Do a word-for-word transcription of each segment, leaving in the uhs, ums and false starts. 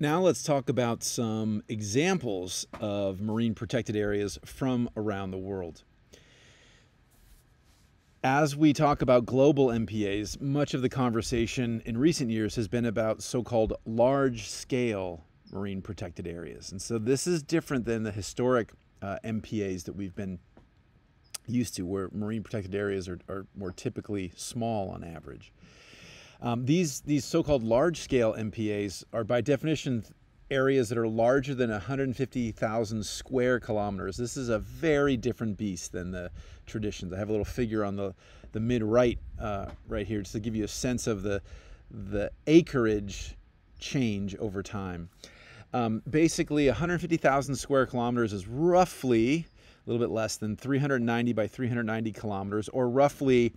Now let's talk about some examples of marine protected areas from around the world. As we talk about global M P As, much of the conversation in recent years has been about so-called large-scale marine protected areas. And so this is different than the historic uh, M P As that we've been used to, where marine protected areas are, are more typically small on average. Um, these these so-called large-scale M P As are by definition areas that are larger than one hundred fifty thousand square kilometers. This is a very different beast than the traditions. I have a little figure on the, the mid-right uh, right here just to give you a sense of the, the acreage change over time. Um, basically, one hundred fifty thousand square kilometers is roughly a little bit less than three hundred ninety by three hundred ninety kilometers, or roughly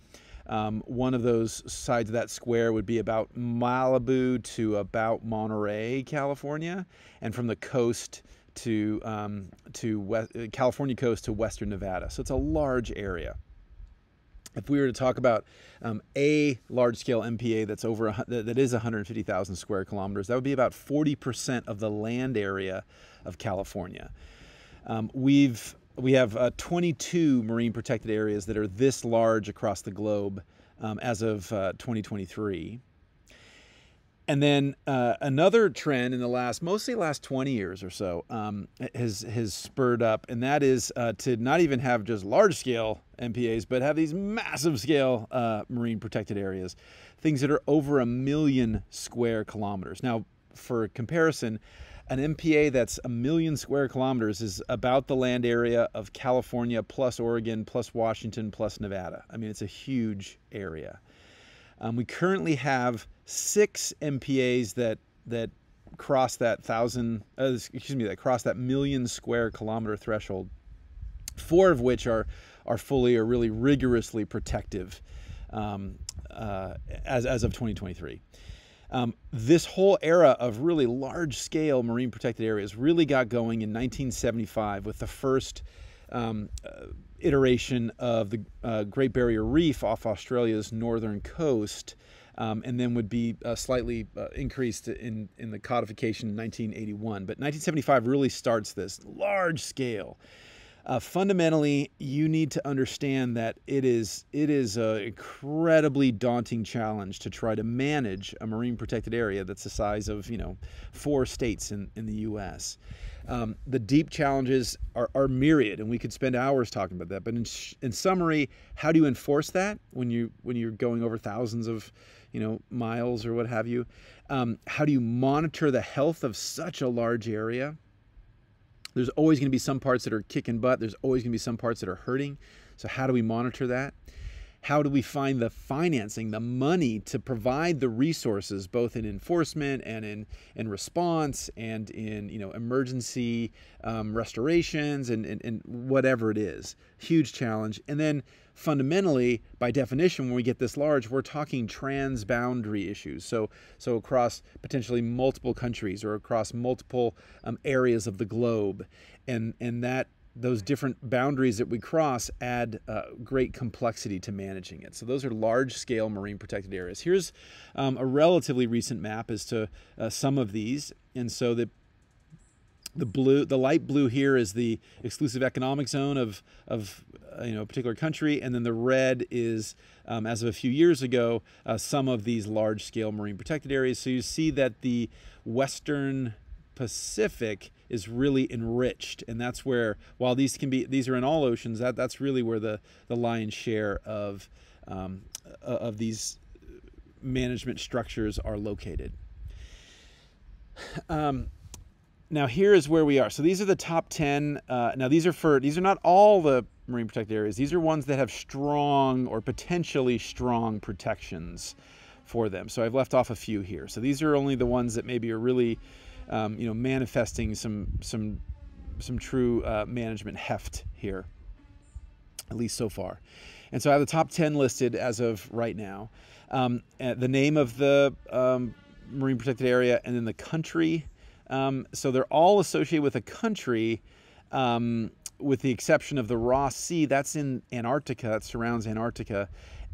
um, one of those sides of that square would be about Malibu to about Monterey, California, and from the coast to, um, to West, California coast to western Nevada. So it's a large area. If we were to talk about um, a large-scale M P A that's over a, that is one hundred fifty thousand square kilometers, that would be about forty percent of the land area of California. Um, we've we have uh, twenty-two marine protected areas that are this large across the globe um, as of uh, twenty twenty-three. And then uh, another trend in the last, mostly last twenty years or so, um, has, has spurred up, and that is uh, to not even have just large-scale M P As, but have these massive-scale uh, marine protected areas, things that are over a million square kilometers. Now, for comparison, an M P A that's a million square kilometers is about the land area of California plus Oregon plus Washington plus Nevada. I mean, it's a huge area. Um, we currently have six M P As that that cross that thousand, uh, excuse me, that cross that million square kilometer threshold. Four of which are are fully or really rigorously protective um, uh, as as of twenty twenty-three. Um, this whole era of really large scale marine protected areas really got going in nineteen seventy-five with the first Um, uh, iteration of the uh, Great Barrier Reef off Australia's northern coast, um, and then would be uh, slightly uh, increased in, in the codification in nineteen eighty-one. But nineteen seventy-five really starts this large scale. Uh, fundamentally, you need to understand that it is it is an incredibly daunting challenge to try to manage a marine protected area that's the size of, you know, four states in, in the U S Um, the deep challenges are, are myriad, and we could spend hours talking about that. But in, sh in summary, how do you enforce that when you when you're going over thousands of, you know, miles or what have you? Um, how do you monitor the health of such a large area? There's always going to be some parts that are kicking butt. There's always going to be some parts that are hurting. So how do we monitor that? How do we find the financing, the money to provide the resources, both in enforcement and in, in response and in, you know, emergency um, restorations and, and, and whatever it is? Huge challenge. And then fundamentally, by definition, when we get this large, we're talking transboundary issues. So, so across potentially multiple countries or across multiple um, areas of the globe, and and that. Those different boundaries that we cross add uh, great complexity to managing it. So those are large-scale marine protected areas. Here's um, a relatively recent map as to uh, some of these. And so the the blue, the light blue here is the exclusive economic zone of of uh, you know, a particular country, and then the red is um, as of a few years ago uh, some of these large-scale marine protected areas. So you see that the Western Pacific is really enriched, and that's where, while these can be, these are in all oceans, that that's really where the the lion's share of um, of these management structures are located. Um, now here is where we are. So these are the top ten. Uh, now these are for these are not all the marine protected areas. These are ones that have strong or potentially strong protections for them. So I've left off a few here. So these are only the ones that maybe are really Um, you know, manifesting some some some true uh, management heft here, at least so far. And so I have the top ten listed as of right now, um, the name of the um, marine protected area, and then the country. Um, so they're all associated with a country, um, with the exception of the Ross Sea. That's in Antarctica. That surrounds Antarctica.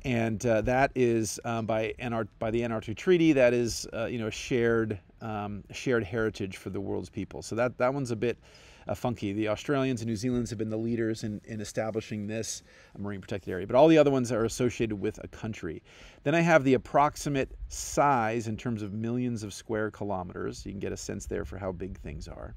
And uh, that is um, by, Antar by the Antarctic Treaty. That is, uh, you know, a shared um, shared heritage for the world's people. So that, that one's a bit uh, funky. The Australians and New Zealanders have been the leaders in, in establishing this marine protected area, but all the other ones are associated with a country. Then I have the approximate size in terms of millions of square kilometers. You can get a sense there for how big things are.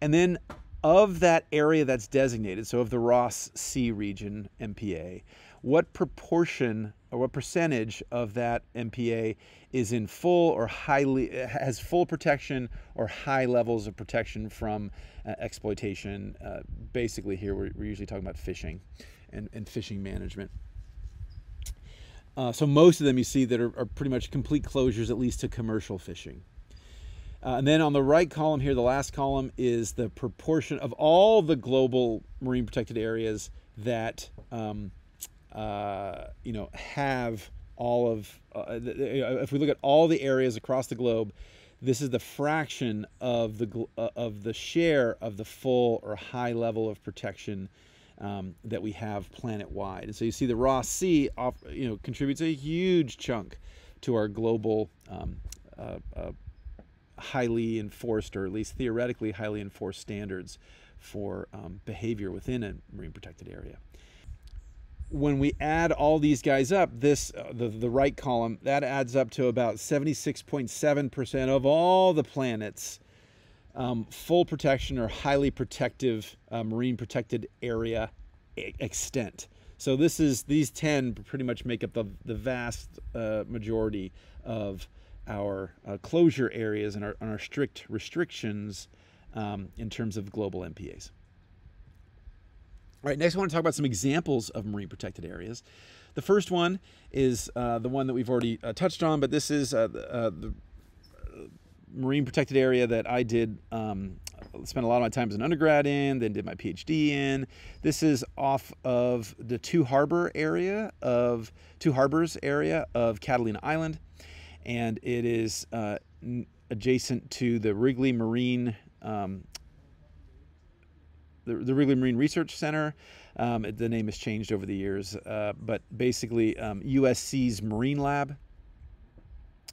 And then of that area that's designated, so of the Ross Sea region M P A, what proportion or what percentage of that M P A is in full or highly, has full protection or high levels of protection from uh, exploitation? Uh, basically here we're, we're usually talking about fishing and, and fishing management. Uh, so most of them you see that are, are pretty much complete closures, at least to commercial fishing. Uh, and then on the right column here, the last column is the proportion of all the global marine protected areas that, um, uh, you know, have all of, uh, if we look at all the areas across the globe, this is the fraction of the, uh, of the share of the full or high level of protection um, that we have planet-wide. And so you see the Ross Sea, off, you know, contributes a huge chunk to our global um, uh, uh, highly enforced, or at least theoretically highly enforced, standards for um, behavior within a marine protected area. When we add all these guys up, this uh, the, the right column, that adds up to about seventy-six point seven percent of all the planet's um, full protection or highly protective uh, marine protected area extent. So this is, these ten pretty much make up the, the vast uh, majority of our uh, closure areas and our, and our strict restrictions um, in terms of global M P As. All right, next I want to talk about some examples of marine protected areas. The first one is uh, the one that we've already uh, touched on, but this is uh, the, uh, the marine protected area that I did, um, spent a lot of my time as an undergrad in, then did my PhD in. This is off of the Two Harbor area of, Two Harbors area of Catalina Island. And it is uh, adjacent to the Wrigley Marine, um, the, the Wrigley Marine Research Center. Um, the name has changed over the years, uh, but basically um, U S C's Marine Lab.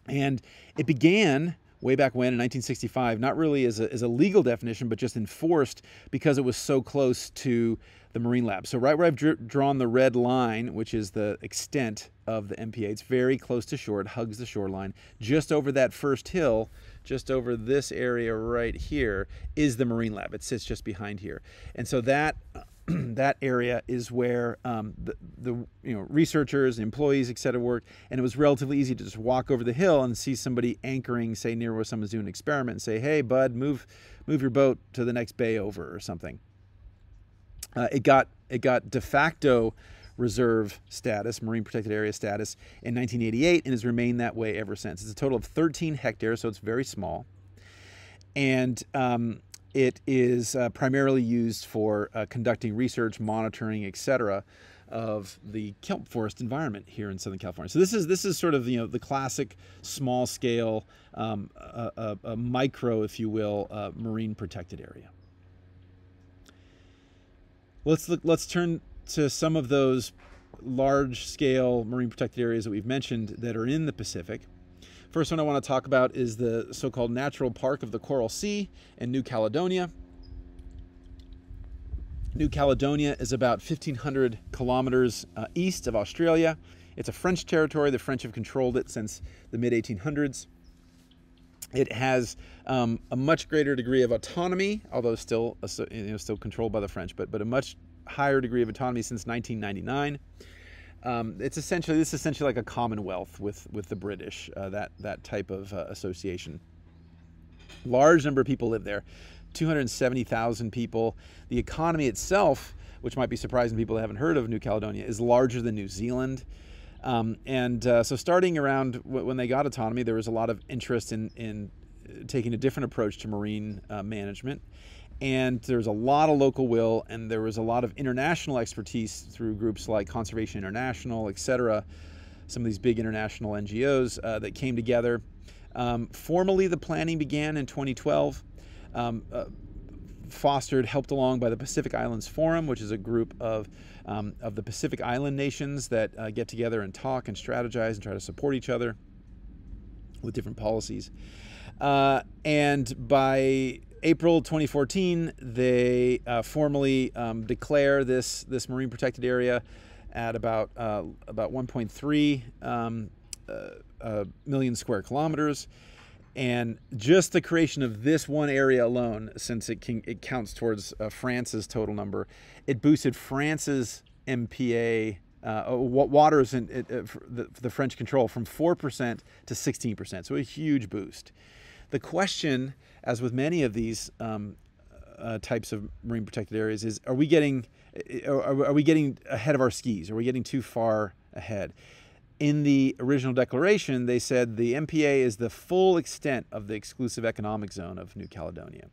And it began way back when, in nineteen sixty-five, not really as a, as a legal definition, but just enforced because it was so close to the Marine Lab. So right where I've drawn the red line, which is the extent of the M P A, it's very close to shore, it hugs the shoreline. Just over that first hill, just over this area right here, is the Marine Lab. It sits just behind here. And so that, that area is where um, the, the you know, researchers, employees, et cetera, work. And it was relatively easy to just walk over the hill and see somebody anchoring, say, near where someone's doing an experiment and say, hey, bud, move, move your boat to the next bay over or something. Uh, it got it got de facto reserve status, marine protected area status, in nineteen eighty-eight, and has remained that way ever since. It's a total of thirteen hectares, so it's very small, and um, it is uh, primarily used for uh, conducting research, monitoring, et cetera, of the kelp forest environment here in Southern California. So this is this is sort of you know the classic small scale, um, a, a, a micro, if you will, uh, marine protected area. Let's look, let's turn to some of those large-scale marine protected areas that we've mentioned that are in the Pacific. First one I want to talk about is the so-called Natural Park of the Coral Sea in New Caledonia. New Caledonia is about fifteen hundred kilometers uh, east of Australia. It's a French territory. The French have controlled it since the mid eighteen hundreds. It has um, a much greater degree of autonomy, although still you know, still controlled by the French, but, but a much higher degree of autonomy since nineteen ninety-nine. Um, it's essentially, this is essentially like a commonwealth with, with the British, uh, that, that type of uh, association. Large number of people live there, two hundred seventy thousand people. The economy itself, which might be surprising to people that haven't heard of New Caledonia, is larger than New Zealand. Um, and uh, so starting around w when they got autonomy, there was a lot of interest in, in taking a different approach to marine uh, management. And there was a lot of local will, and there was a lot of international expertise through groups like Conservation International, et cetera, some of these big international N G Os uh, that came together. Um, formally, the planning began in twenty twelve, um, uh, fostered, helped along by the Pacific Islands Forum, which is a group of, um, of the Pacific Island nations that uh, get together and talk and strategize and try to support each other. with different policies. Uh, and by April twenty fourteen, they uh, formally um, declare this this marine protected area at about uh, about one point three um, uh, uh, million square kilometers. And just the creation of this one area alone, since it can, it counts towards uh, France's total number, it boosted France's M P A uh, waters in it, uh, the, the French control from four percent to sixteen percent. So a huge boost. The question, as with many of these um, uh, types of marine protected areas, is: Are we getting are, are we getting ahead of our skis? Are we getting too far ahead? In the original declaration, they said the M P A is the full extent of the exclusive economic zone of New Caledonia.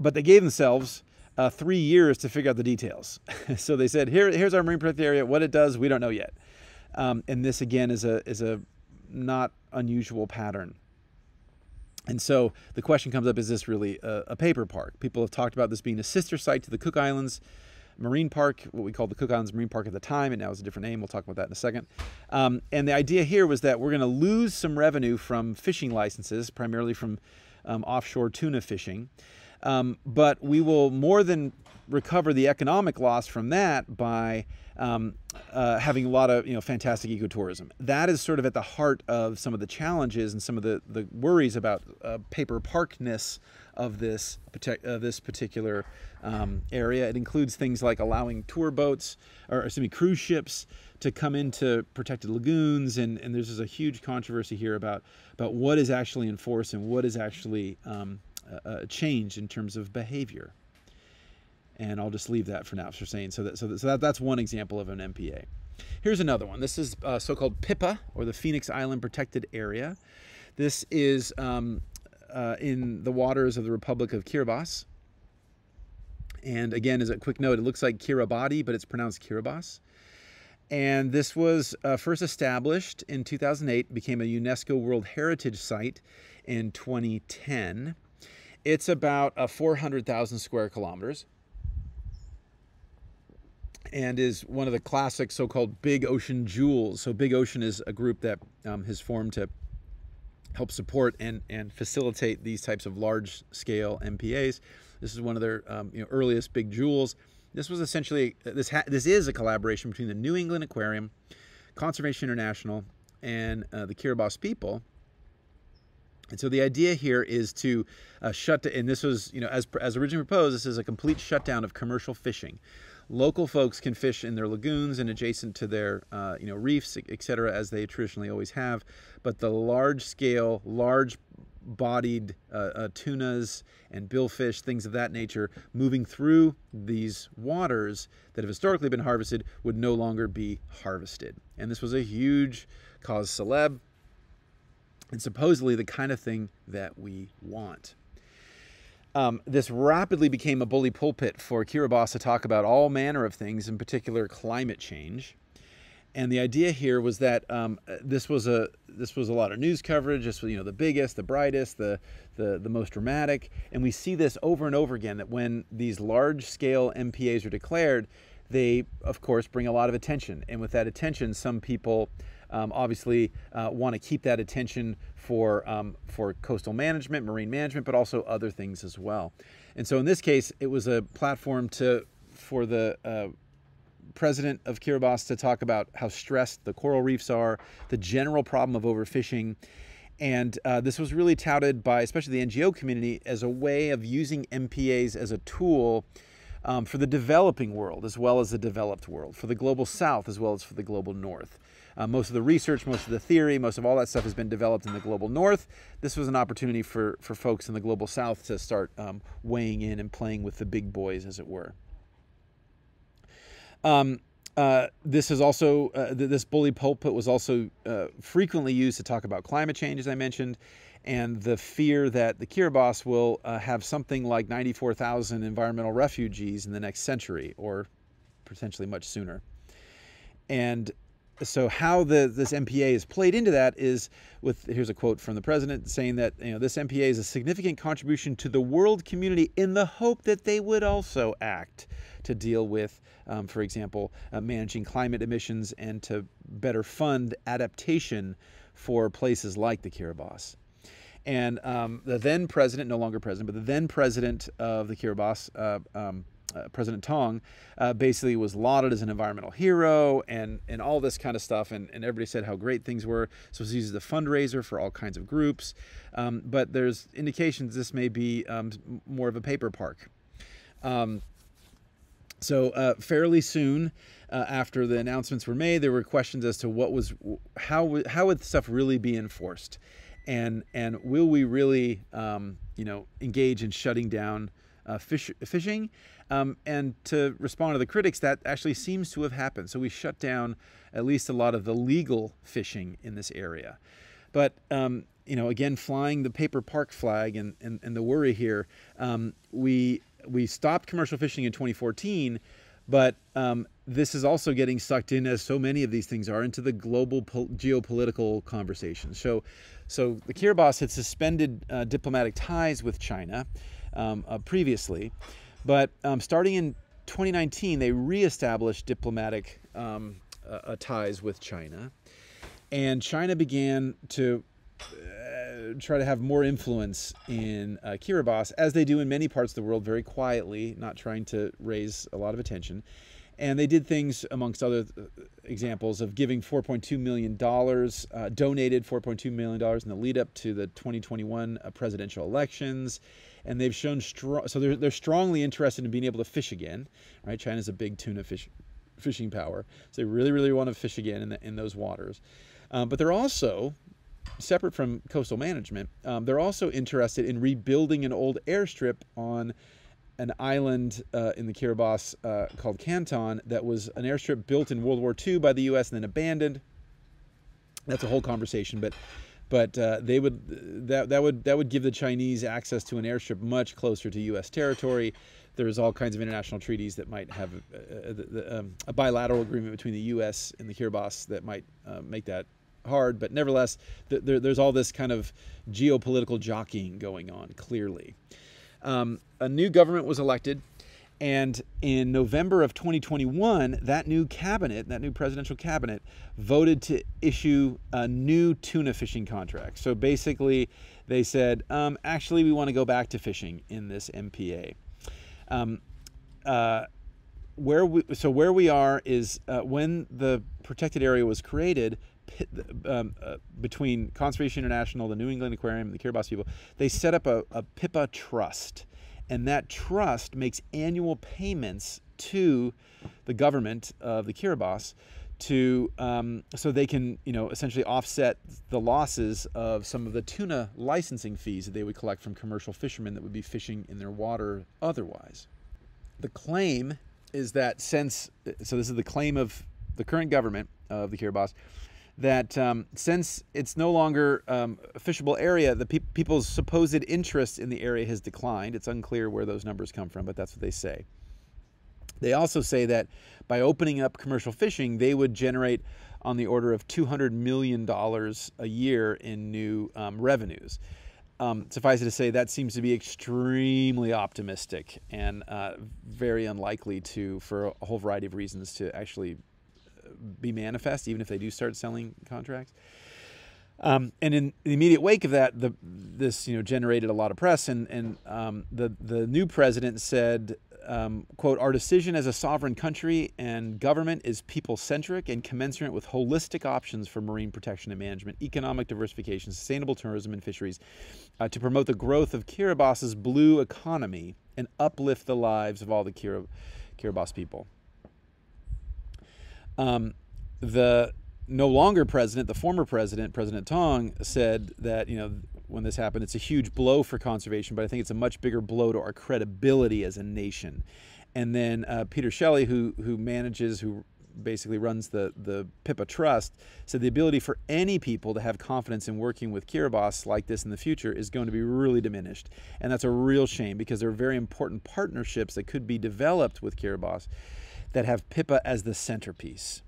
But they gave themselves uh, three years to figure out the details. So they said, Here, here's our marine protected area. What it does, we don't know yet. Um, and this, again, is a, is a not unusual pattern. And so the question comes up, is this really a, a paper park? People have talked about this being a sister site to the Cook Islands Marine Park, what we called the Cook Islands Marine Park at the time, and now it's a different name. We'll talk about that in a second. Um, and the idea here was that we're going to lose some revenue from fishing licenses, primarily from um, offshore tuna fishing, um, but we will more than recover the economic loss from that by um, uh, having a lot of you know fantastic ecotourism. That is sort of at the heart of some of the challenges and some of the, the worries about uh, paper parkness of this, uh, this particular um, area. It includes things like allowing tour boats, or excuse me, cruise ships to come into protected lagoons, and, and there's a huge controversy here about, about what is actually enforced and what is actually um, uh, changed in terms of behavior. And I'll just leave that for now, for saying. So, that, so, that, so that, that's one example of an M P A. Here's another one. This is uh, so-called PIPA, or the Phoenix Island Protected Area. This is um, uh, in the waters of the Republic of Kiribati. And again, as a quick note, it looks like Kiribati, but it's pronounced Kiribati. And this was uh, first established in two thousand eight, became a UNESCO World Heritage Site in twenty ten. It's about uh, four hundred thousand square kilometers, and is one of the classic so-called Big Ocean jewels. So Big Ocean is a group that um, has formed to help support and, and facilitate these types of large-scale M P As. This is one of their um, you know, earliest big jewels. This was essentially, this, ha this is a collaboration between the New England Aquarium, Conservation International, and uh, the Kiribati people. And so the idea here is to uh, shut, to, and this was, you know, as, as originally proposed, this is a complete shutdown of commercial fishing. Local folks can fish in their lagoons and adjacent to their uh, you know, reefs, et cetera, as they traditionally always have. But the large-scale, large-bodied uh, uh, tunas and billfish, things of that nature, moving through these waters that have historically been harvested would no longer be harvested. And this was a huge cause célèbre, and supposedly the kind of thing that we want. Um, this rapidly became a bully pulpit for Kiribati to talk about all manner of things, in particular climate change. And the idea here was that um, this was a this was a lot of news coverage. This was you know the biggest, the brightest, the the the most dramatic. And we see this over and over again, that when these large-scale M P As are declared, they of course bring a lot of attention. And with that attention, some people Um, obviously uh, want to keep that attention for, um, for coastal management, marine management, but also other things as well. And so in this case, it was a platform to, for the uh, president of Kiribati to talk about how stressed the coral reefs are, the general problem of overfishing. And uh, this was really touted by especially the N G O community as a way of using M P As as a tool um, for the developing world as well as the developed world, for the global south as well as for the global north. Uh, most of the research, most of the theory, most of all that stuff has been developed in the global north. This was an opportunity for, for folks in the global south to start um, weighing in and playing with the big boys, as it were. Um, uh, this is also, uh, th this bully pulpit was also uh, frequently used to talk about climate change, as I mentioned, and the fear that the Kiribati will uh, have something like ninety-four thousand environmental refugees in the next century, or potentially much sooner. And so how the, this M P A is played into that is with, here's a quote from the president saying that, you know, this M P A is a significant contribution to the world community in the hope that they would also act to deal with, um, for example, uh, managing climate emissions and to better fund adaptation for places like the Kiribati. And um, the then president, no longer president, but the then president of the Kiribati, uh, um, uh, President Tong, uh, basically was lauded as an environmental hero and, and all this kind of stuff. And, and everybody said how great things were. So it was used as a fundraiser for all kinds of groups. Um, but there's indications this may be um, more of a paper park. Um, so uh, fairly soon uh, after the announcements were made, there were questions as to what was, how, how would stuff really be enforced? And, and will we really, um, you know, engage in shutting down uh, fish, fishing? Um, and to respond to the critics, that actually seems to have happened. So we shut down at least a lot of the legal fishing in this area. But, um, you know, again, flying the paper park flag and, and, and the worry here, um, we, we stopped commercial fishing in twenty fourteen, but um, this is also getting sucked in, as so many of these things are, into the global geopolitical conversation. So, so the Kiribati had suspended uh, diplomatic ties with China um, uh, previously, but um, starting in twenty nineteen, they reestablished diplomatic um, uh, ties with China, and China began to Uh, try to have more influence in uh, Kiribati, as they do in many parts of the world, very quietly, not trying to raise a lot of attention. And they did things, amongst other examples, of giving four point two million dollars, uh, donated four point two million dollars in the lead up to the twenty twenty-one uh, presidential elections. And they've shown strong, so they're, they're strongly interested in being able to fish again, right? China's a big tuna fish, fishing power. So they really, really want to fish again in, the, in those waters. Uh, but they're also, separate from coastal management, um, they're also interested in rebuilding an old airstrip on an island uh, in the Kiribati uh, called Canton that was an airstrip built in World War Two by the U S and then abandoned. That's a whole conversation, but but uh, they would that that would that would give the Chinese access to an airstrip much closer to U S territory. There's all kinds of international treaties that might have a, a, a, a bilateral agreement between the U S and the Kiribati that might uh, make that hard, but nevertheless, th there, there's all this kind of geopolitical jockeying going on, clearly. Um, a new government was elected, and in November of twenty twenty-one, that new cabinet, that new presidential cabinet, voted to issue a new tuna fishing contract. So basically, they said, um, actually, we want to go back to fishing in this M P A. Um, uh, where we, so where we are is uh, when the protected area was created, Um, uh, between Conservation International, the New England Aquarium, and the Kiribati people, they set up a, a PIPA trust. And that trust makes annual payments to the government of the Kiribati to, um, so they can, you know, essentially offset the losses of some of the tuna licensing fees that they would collect from commercial fishermen that would be fishing in their water otherwise. The claim is that since, so this is the claim of the current government of the Kiribati, that um, since it's no longer um, a fishable area, the pe people's supposed interest in the area has declined. It's unclear where those numbers come from, but that's what they say. They also say that by opening up commercial fishing, they would generate on the order of two hundred million dollars a year in new um, revenues. Um, suffice it to say, that seems to be extremely optimistic and uh, very unlikely to, for a whole variety of reasons, to actually be manifest, even if they do start selling contracts. Um, and in the immediate wake of that, the, this you know generated a lot of press, and, and um, the, the new president said, um, quote, "Our decision as a sovereign country and government is people-centric and commensurate with holistic options for marine protection and management, economic diversification, sustainable tourism and fisheries, uh, to promote the growth of Kiribati's blue economy and uplift the lives of all the Kirib- Kiribati people." Um, the no longer president, the former president, President Tong, said that, you know, when this happened, it's a huge blow for conservation, but I think it's a much bigger blow to our credibility as a nation. And then uh, Peter Shelley, who, who manages, who basically runs the, the PIPA Trust, said the ability for any people to have confidence in working with Kiribati like this in the future is going to be really diminished. And that's a real shame, because there are very important partnerships that could be developed with Kiribati that have PIPA as the centerpiece.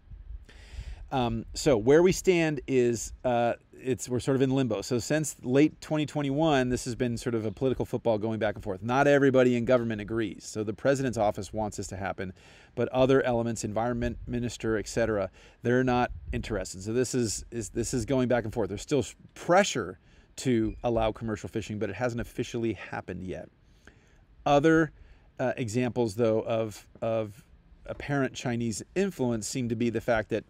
Um, so where we stand is uh, it's we're sort of in limbo. So since late twenty twenty-one, this has been sort of a political football going back and forth. Not everybody in government agrees. So the president's office wants this to happen, but other elements, environment minister, et cetera, they're not interested. So this is, is this is going back and forth. There's still pressure to allow commercial fishing, but it hasn't officially happened yet. Other uh, examples, though, of of apparent Chinese influence seem to be the fact that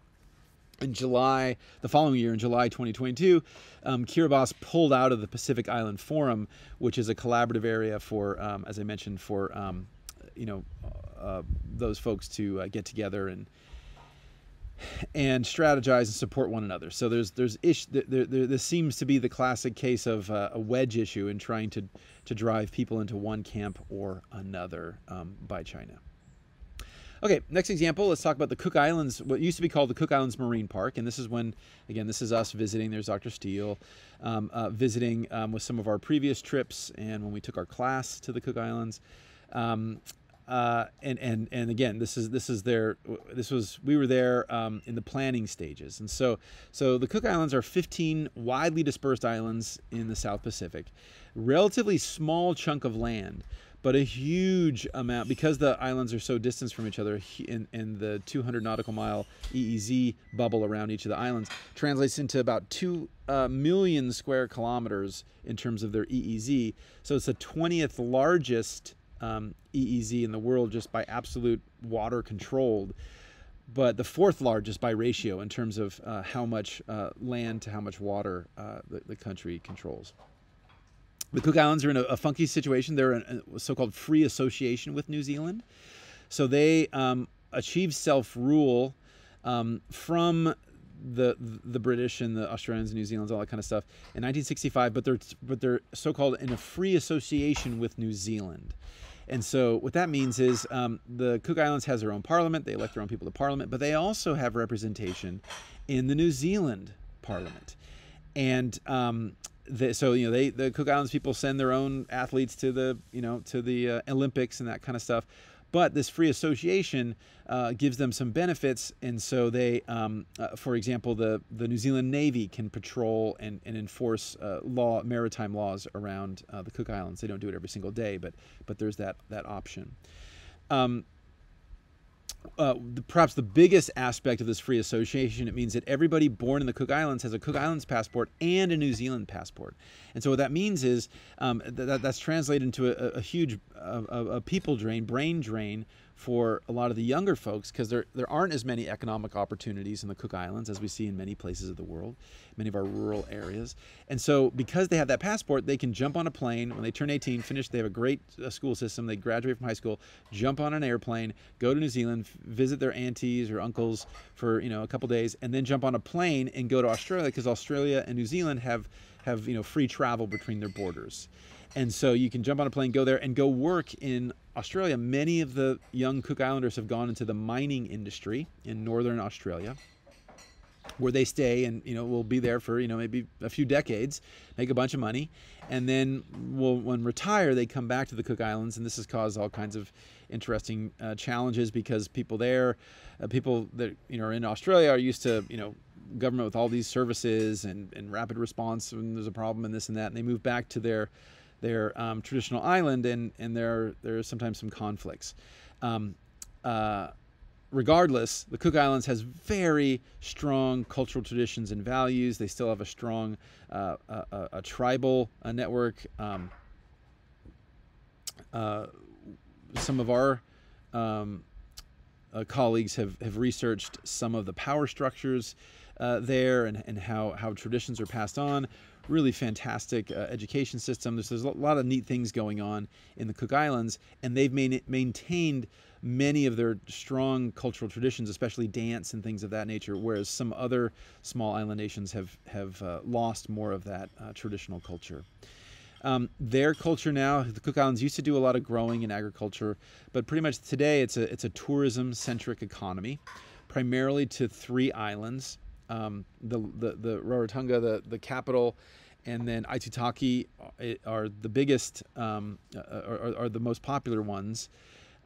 in July, the following year, in July twenty twenty-two, um, Kiribati pulled out of the Pacific Island Forum, which is a collaborative area for, um, as I mentioned, for um, you know uh, those folks to uh, get together and and strategize and support one another. So there's there's ish, there, there, this seems to be the classic case of uh, a wedge issue in trying to to drive people into one camp or another um, by China. Okay, next example, let's talk about the Cook Islands, what used to be called the Cook Islands Marine Park. And this is when, again, this is us visiting. There's Doctor Steele um, uh, visiting um, with some of our previous trips and when we took our class to the Cook Islands. Um, uh, and, and, and again, this is, this is their, this was, we were there um, in the planning stages. And so, so the Cook Islands are fifteen widely dispersed islands in the South Pacific, relatively small chunk of land, but a huge amount, because the islands are so distant from each other, and, and the two hundred nautical mile E E Z bubble around each of the islands translates into about two uh, million square kilometers in terms of their E E Z. So it's the twentieth largest um, E E Z in the world just by absolute water controlled, but the fourth largest by ratio in terms of uh, how much uh, land to how much water uh, the, the country controls. The Cook Islands are in a, a funky situation. They're in a so-called free association with New Zealand. So they um, achieved self-rule um, from the the British and the Australians and New Zealanders, all that kind of stuff, in nineteen sixty-five, but they're, but they're so-called in a free association with New Zealand. And so what that means is um, the Cook Islands has their own parliament. They elect their own people to parliament, but they also have representation in the New Zealand parliament. And... Um, They, so you know they the Cook Islands people send their own athletes to the you know to the uh, Olympics and that kind of stuff, but this free association uh, gives them some benefits, and so they, um, uh, for example, the the New Zealand Navy can patrol and, and enforce uh, law maritime laws around uh, the Cook Islands. They don't do it every single day, but but there's that that option. Um, Uh, the, perhaps the biggest aspect of this free association, it means that everybody born in the Cook Islands has a Cook Islands passport and a New Zealand passport. And so what that means is um, that that's translated into a, a huge a, a people drain, brain drain for a lot of the younger folks, because there, there aren't as many economic opportunities in the Cook Islands as we see in many places of the world, many of our rural areas. And so because they have that passport, they can jump on a plane when they turn eighteen, finish, they have a great school system, they graduate from high school, jump on an airplane, go to New Zealand, visit their aunties or uncles for, you know, a couple days, and then jump on a plane and go to Australia, because Australia and New Zealand have, have, you know, free travel between their borders. And so you can jump on a plane, go there, and go work in Australia. Many of the young Cook Islanders have gone into the mining industry in northern Australia, where they stay and, you know, will be there for, you know, maybe a few decades, make a bunch of money, and then will, when retire, they come back to the Cook Islands, and this has caused all kinds of interesting uh, challenges, because people there, uh, people that, you know, are in Australia are used to, you know, government with all these services and, and rapid response when there's a problem and this and that, and they move back to their... their um, traditional island, and, and there there's sometimes some conflicts. Um, uh, regardless, the Cook Islands has very strong cultural traditions and values. They still have a strong uh, a, a tribal a network. Um, uh, some of our um, uh, colleagues have, have researched some of the power structures uh, there and, and how, how traditions are passed on. Really fantastic uh, education system. There's, there's a lot of neat things going on in the Cook Islands, and they've main, maintained many of their strong cultural traditions, especially dance and things of that nature, whereas some other small island nations have, have uh, lost more of that uh, traditional culture. Um, their culture now, the Cook Islands used to do a lot of growing and agriculture, but pretty much today it's a, it's a tourism-centric economy, primarily to three islands. Um, the, the, the Rarotonga, the, the capital, and then Aitutaki are the biggest, um, are, are the most popular ones.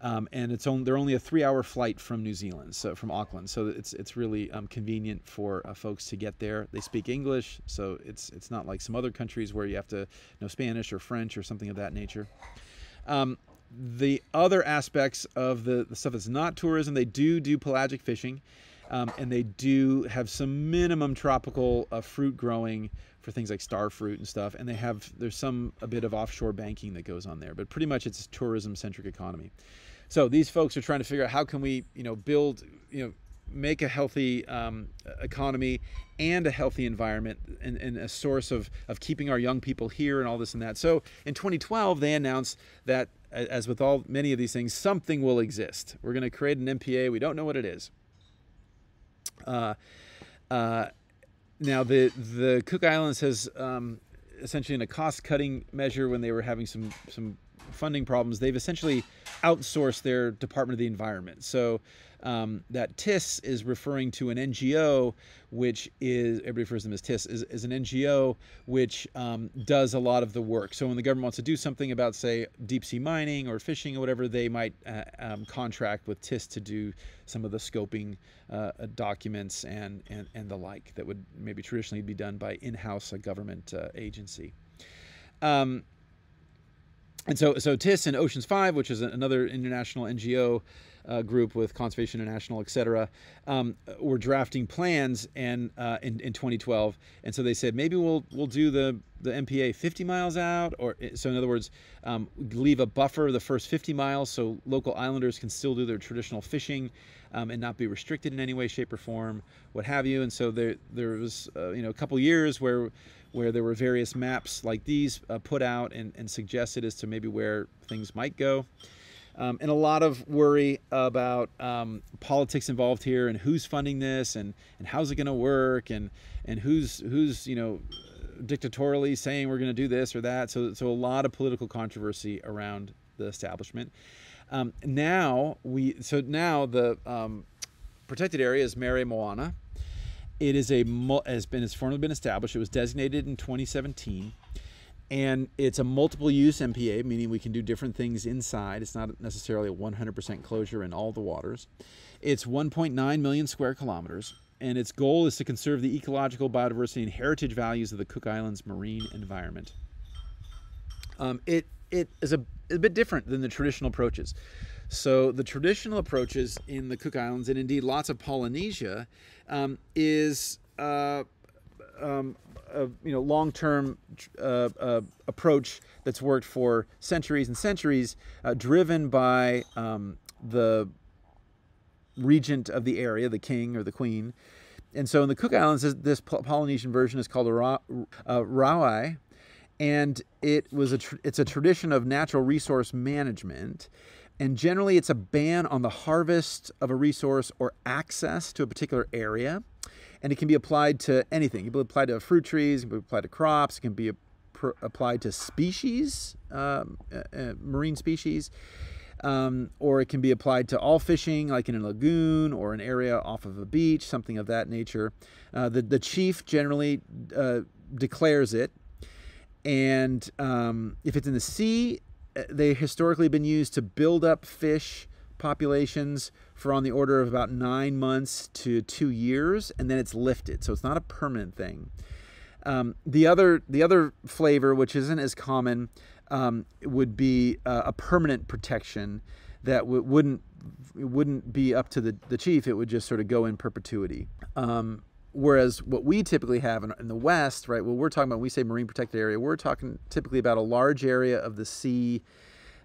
Um, and it's on, they're only a three-hour flight from New Zealand, so from Auckland. So it's it's really um, convenient for uh, folks to get there. They speak English, so it's it's not like some other countries where you have to know Spanish or French or something of that nature. Um, the other aspects of the, the stuff that's not tourism, they do do pelagic fishing, um, and they do have some minimum tropical uh, fruit growing for things like star fruit and stuff, and they have there's some a bit of offshore banking that goes on there, but pretty much it's a tourism-centric economy. So these folks are trying to figure out how can we, you know, build, you know, make a healthy um, economy and a healthy environment and, and a source of, of keeping our young people here and all this and that. So in twenty twelve, they announced that, as with all many of these things, something will exist. We're going to create an M P A. We don't know what it is. Uh, uh, now, the, the Cook Islands has um, essentially, in a cost-cutting measure when they were having some, some funding problems, they've essentially outsourced their Department of the Environment. So um, that T I S is referring to an N G O, which is, everybody refers to them as T I S, is, is an N G O which um, does a lot of the work. So when the government wants to do something about, say, deep sea mining or fishing or whatever, they might uh, um, contract with T I S to do some of the scoping uh, documents and, and, and the like that would maybe traditionally be done by in-house a government uh, agency. Um, And so, so T I S and Oceans five, which is another international N G O uh, group with Conservation International, et cetera, um, were drafting plans and uh, in, in twenty twelve. And so they said, maybe we'll we'll do the, the M P A fifty miles out. Or so, in other words, um, leave a buffer the first fifty miles so local islanders can still do their traditional fishing um, and not be restricted in any way, shape, or form, what have you. And so there there was uh, you know a couple years where. where there were various maps like these uh, put out and, and suggested as to maybe where things might go. Um, and a lot of worry about um, politics involved here and who's funding this and, and how's it gonna work and, and who's, who's, you know, dictatorially saying we're gonna do this or that. So, so a lot of political controversy around the establishment. Um, now we, so now the um, protected area is Marae Moana. It is a has been has formally been established. It was designated in twenty seventeen, and it's a multiple use M P A, meaning we can do different things inside. It's not necessarily a one hundred percent closure in all the waters. It's one point nine million square kilometers, and its goal is to conserve the ecological, biodiversity, and heritage values of the Cook Islands marine environment. Um, it it is a, a bit different than the traditional approaches. So the traditional approaches in the Cook Islands, and indeed lots of Polynesia, um, is uh, um, a you know long-term uh, uh, approach that's worked for centuries and centuries, uh, driven by um, the regent of the area, the king or the queen. And so in the Cook Islands, this Polynesian version is called a ra uh, rawai, and it was a tr it's a tradition of natural resource management. And generally, it's a ban on the harvest of a resource or access to a particular area. And it can be applied to anything. It can be applied to fruit trees, it can be applied to crops, it can be applied to species, um, uh, uh, marine species, um, or it can be applied to all fishing, like in a lagoon or an area off of a beach, something of that nature. Uh, the, the chief generally uh, declares it. And um, if it's in the sea, they've historically been used to build up fish populations for on the order of about nine months to two years, and then it's lifted. So it's not a permanent thing. Um, the other the other flavor, which isn't as common, um, would be uh, a permanent protection that wouldn't it wouldn't be up to the, the chief. It would just sort of go in perpetuity. Um, Whereas what we typically have in, in the West, right, what we're talking about when we say marine protected area, we're talking typically about a large area of the sea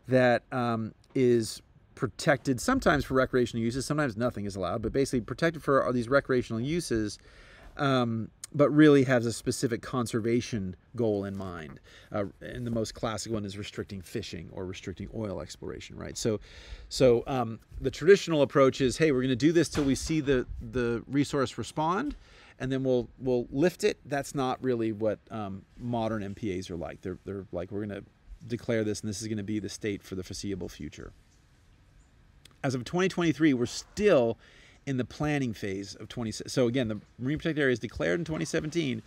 that um, is protected sometimes for recreational uses, sometimes nothing is allowed, but basically protected for all these recreational uses, um, but really has a specific conservation goal in mind. Uh, and the most classic one is restricting fishing or restricting oil exploration, right? So, so um, the traditional approach is, hey, we're going to do this till we see the, the resource respond, and then we'll we'll lift it. That's not really what um, modern M P As are like. They're, they're like, we're going to declare this, and this is going to be the state for the foreseeable future. As of twenty twenty-three, we're still in the planning phase of twenty. So again, the Marine Protected Area is declared in twenty seventeen,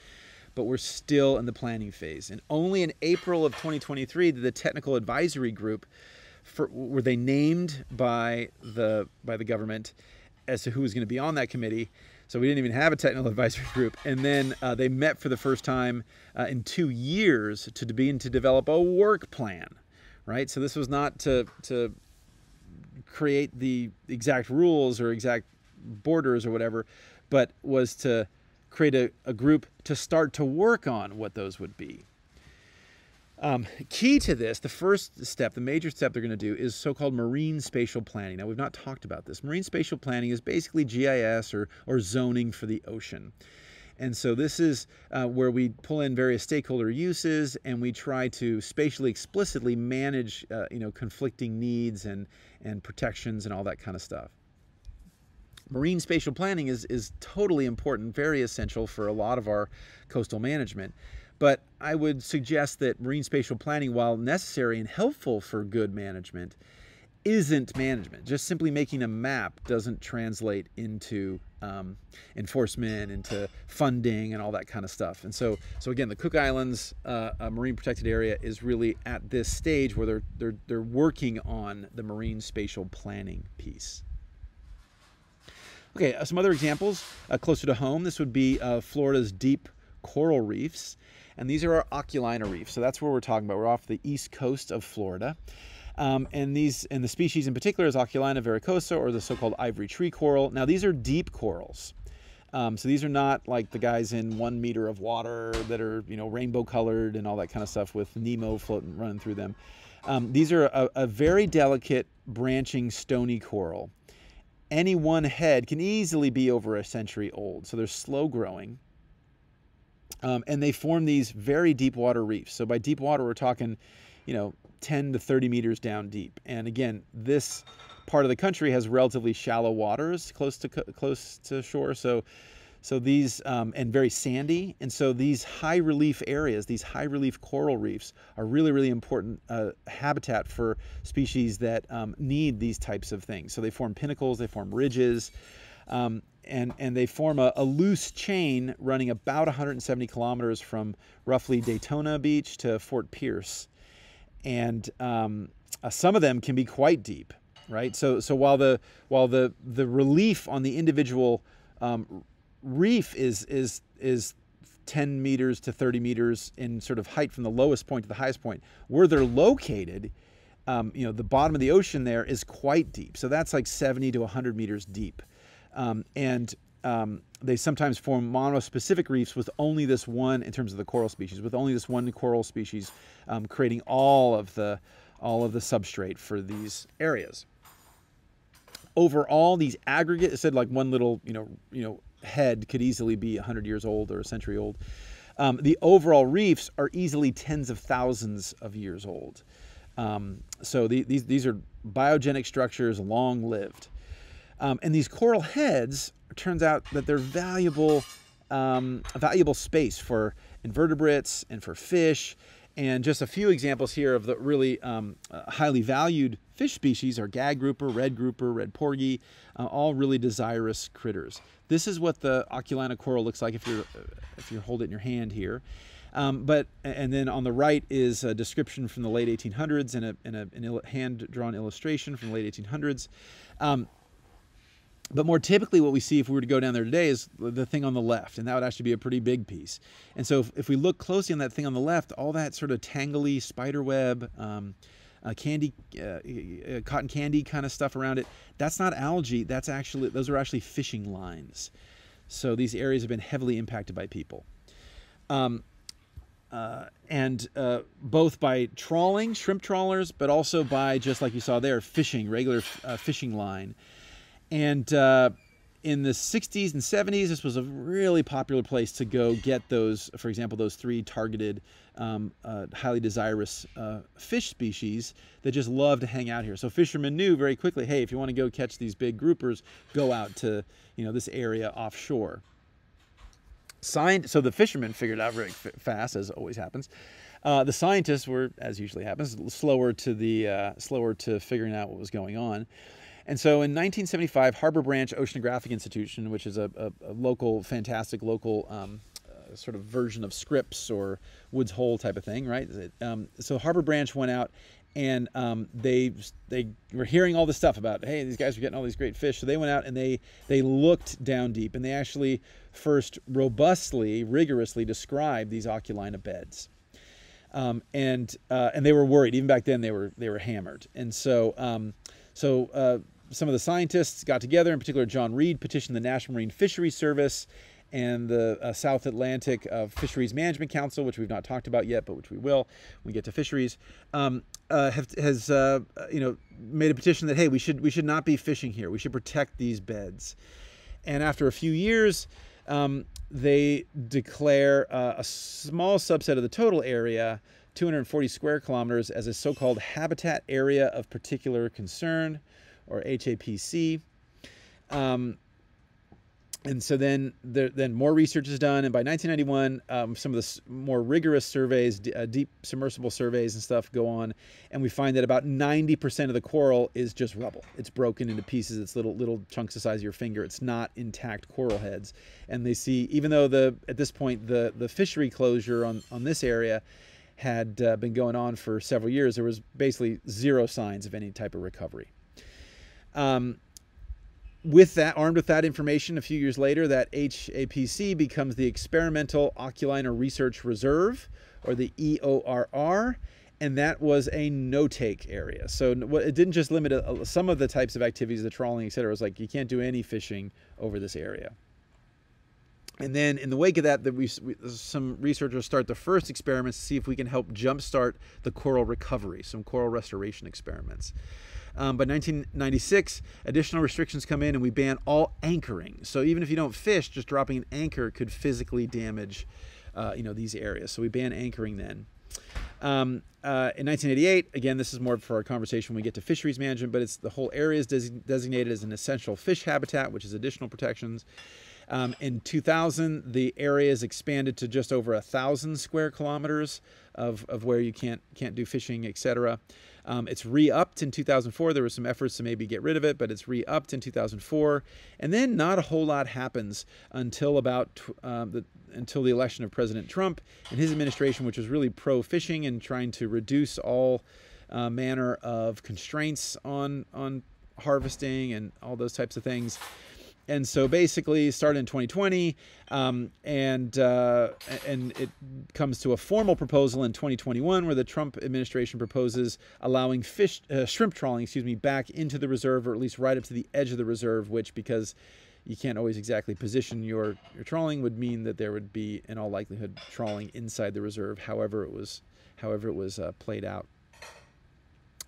but we're still in the planning phase. And only in April of twenty twenty-three did the Technical Advisory Group for, were they named by the by the government as to who was going to be on that committee. So we didn't even have a technical advisory group. And then uh, they met for the first time uh, in two years to begin to develop a work plan, right? So this was not to, to create the exact rules or exact borders or whatever, but was to create a, a group to start to work on what those would be. Um, key to this, the first step, the major step they're going to do is so-called marine spatial planning. Now, we've not talked about this. Marine spatial planning is basically G I S or, or zoning for the ocean. And so this is uh, where we pull in various stakeholder uses and we try to spatially explicitly manage, uh, you know, conflicting needs and, and protections and all that kind of stuff. Marine spatial planning is, is totally important, very essential for a lot of our coastal management. But I would suggest that marine spatial planning, while necessary and helpful for good management, isn't management. Just simply making a map doesn't translate into um, enforcement, into funding, and all that kind of stuff. And so, so again, the Cook Islands uh, Marine Protected Area is really at this stage where they're, they're, they're working on the marine spatial planning piece. Okay, uh, some other examples uh, closer to home. This would be uh, Florida's deep coral reefs. And these are our Oculina reefs. So that's where we're talking about. We're off the east coast of Florida. Um, and these, and the species in particular is Oculina varicosa, or the so-called ivory tree coral. Now, these are deep corals. Um, so these are not like the guys in one meter of water that are, you know, rainbow colored and all that kind of stuff with Nemo floating, running through them. Um, these are a, a very delicate branching stony coral. Any one head can easily be over a century old. So they're slow growing. Um, and they form these very deep water reefs. So by deep water, we're talking, you know, ten to thirty meters down deep. And again, this part of the country has relatively shallow waters close to close to shore. So, so these um, and very sandy. And so these high relief areas, these high relief coral reefs, are really really important uh, habitat for species that um, need these types of things. So they form pinnacles, they form ridges. Um, And, and they form a, a loose chain running about one hundred seventy kilometers from roughly Daytona Beach to Fort Pierce. And um, uh, some of them can be quite deep, right? So, so while, the, while the, the relief on the individual um, reef is, is, is ten meters to thirty meters in sort of height from the lowest point to the highest point, where they're located, um, you know, the bottom of the ocean there is quite deep. So that's like seventy to one hundred meters deep. Um, and um, they sometimes form monospecific reefs with only this one, in terms of the coral species, with only this one coral species, um, creating all of the all of the substrate for these areas. Overall, these aggregate, it said like one little you know you know head could easily be one hundred years old or a century old. Um, the overall reefs are easily tens of thousands of years old. Um, so the, these these are biogenic structures, long lived. Um, and these coral heads, it turns out that they're valuable, um, a valuable space for invertebrates and for fish. And just a few examples here of the really um, uh, highly valued fish species are gag grouper, red grouper, red porgy, uh, all really desirous critters. This is what the Oculina coral looks like if you if you hold it in your hand here. Um, but and then on the right is a description from the late eighteen hundreds and a, and a, an hand-drawn illustration from the late eighteen hundreds. Um, But more typically what we see if we were to go down there today is the thing on the left, and that would actually be a pretty big piece. And so if, if we look closely on that thing on the left, all that sort of tangly spiderweb, um, uh, candy, uh, uh, cotton candy kind of stuff around it, that's not algae. That's actually, those are actually fishing lines. So these areas have been heavily impacted by people. Um, Uh, and uh, both by trawling, shrimp trawlers, but also by, just like you saw there, fishing, regular uh, fishing line. And uh, in the sixties and seventies, this was a really popular place to go get those, for example, those three targeted, um, uh, highly desirous uh, fish species that just love to hang out here. So fishermen knew very quickly, hey, if you want to go catch these big groupers, go out to, you know, this area offshore. Science, so the fishermen figured out very fast, as always happens. Uh, the scientists were, as usually happens, slower to the uh, slower to figuring out what was going on. And so in nineteen seventy-five, Harbor Branch Oceanographic Institution, which is a, a, a local, fantastic local um, uh, sort of version of Scripps or Woods Hole type of thing, right? Um, so Harbor Branch went out And um, they they were hearing all this stuff about, hey, these guys are getting all these great fish. So they went out and they they looked down deep, and they actually first robustly, rigorously described these Oculina beds. Um, and uh, and they were worried. Even back then, they were they were hammered. And so um, so uh, some of the scientists got together. In particular, John Reed petitioned the National Marine Fisheries Service and the uh, South Atlantic uh, Fisheries Management Council, which we've not talked about yet, but which we will when we get to fisheries, um, uh, have, has uh, you know made a petition that, hey, we should we should not be fishing here. We should protect these beds. And after a few years, um, they declare uh, a small subset of the total area, two hundred forty square kilometers, as a so-called habitat area of particular concern, or H A P C. Um, And so then, there, then more research is done, and by nineteen ninety-one, um, some of the more rigorous surveys, d uh, deep submersible surveys and stuff go on, and we find that about ninety percent of the coral is just rubble. It's broken into pieces. It's little little chunks the size of your finger. It's not intact coral heads. And they see, even though the at this point the the fishery closure on on this area had uh, been going on for several years, there was basically zero signs of any type of recovery. Um, With that, armed with that information, a few years later, that H A P C becomes the Experimental Oculina Research Reserve, or the E O R R, and that was a no-take area. So it didn't just limit a, some of the types of activities, the trawling, et cetera. It was like, you can't do any fishing over this area. And then in the wake of that, that we, we, some researchers start the first experiments to see if we can help jumpstart the coral recovery, some coral restoration experiments. Um, by nineteen ninety-six, additional restrictions come in, and we ban all anchoring. So even if you don't fish, just dropping an anchor could physically damage, uh, you know, these areas. So we ban anchoring then. Um, uh, in nineteen eighty-eight, again, this is more for our conversation when we get to fisheries management, but it's the whole area is des designated as an essential fish habitat, which is additional protections. Um, in two thousand, the area is expanded to just over a thousand square kilometers of, of where you can't can't do fishing, et cetera. Um, it's re-upped in two thousand four. There were some efforts to maybe get rid of it, but it's re-upped in two thousand four. And then not a whole lot happens until about um, the, until the election of President Trump and his administration, which was really pro-fishing and trying to reduce all uh, manner of constraints on on harvesting and all those types of things. And so basically started in twenty twenty, um, and, uh, and it comes to a formal proposal in twenty twenty-one where the Trump administration proposes allowing fish, uh, shrimp trawling, excuse me, back into the reserve, or at least right up to the edge of the reserve, which, because you can't always exactly position your, your trawling, would mean that there would be, in all likelihood, trawling inside the reserve, however it was, however it was uh, played out.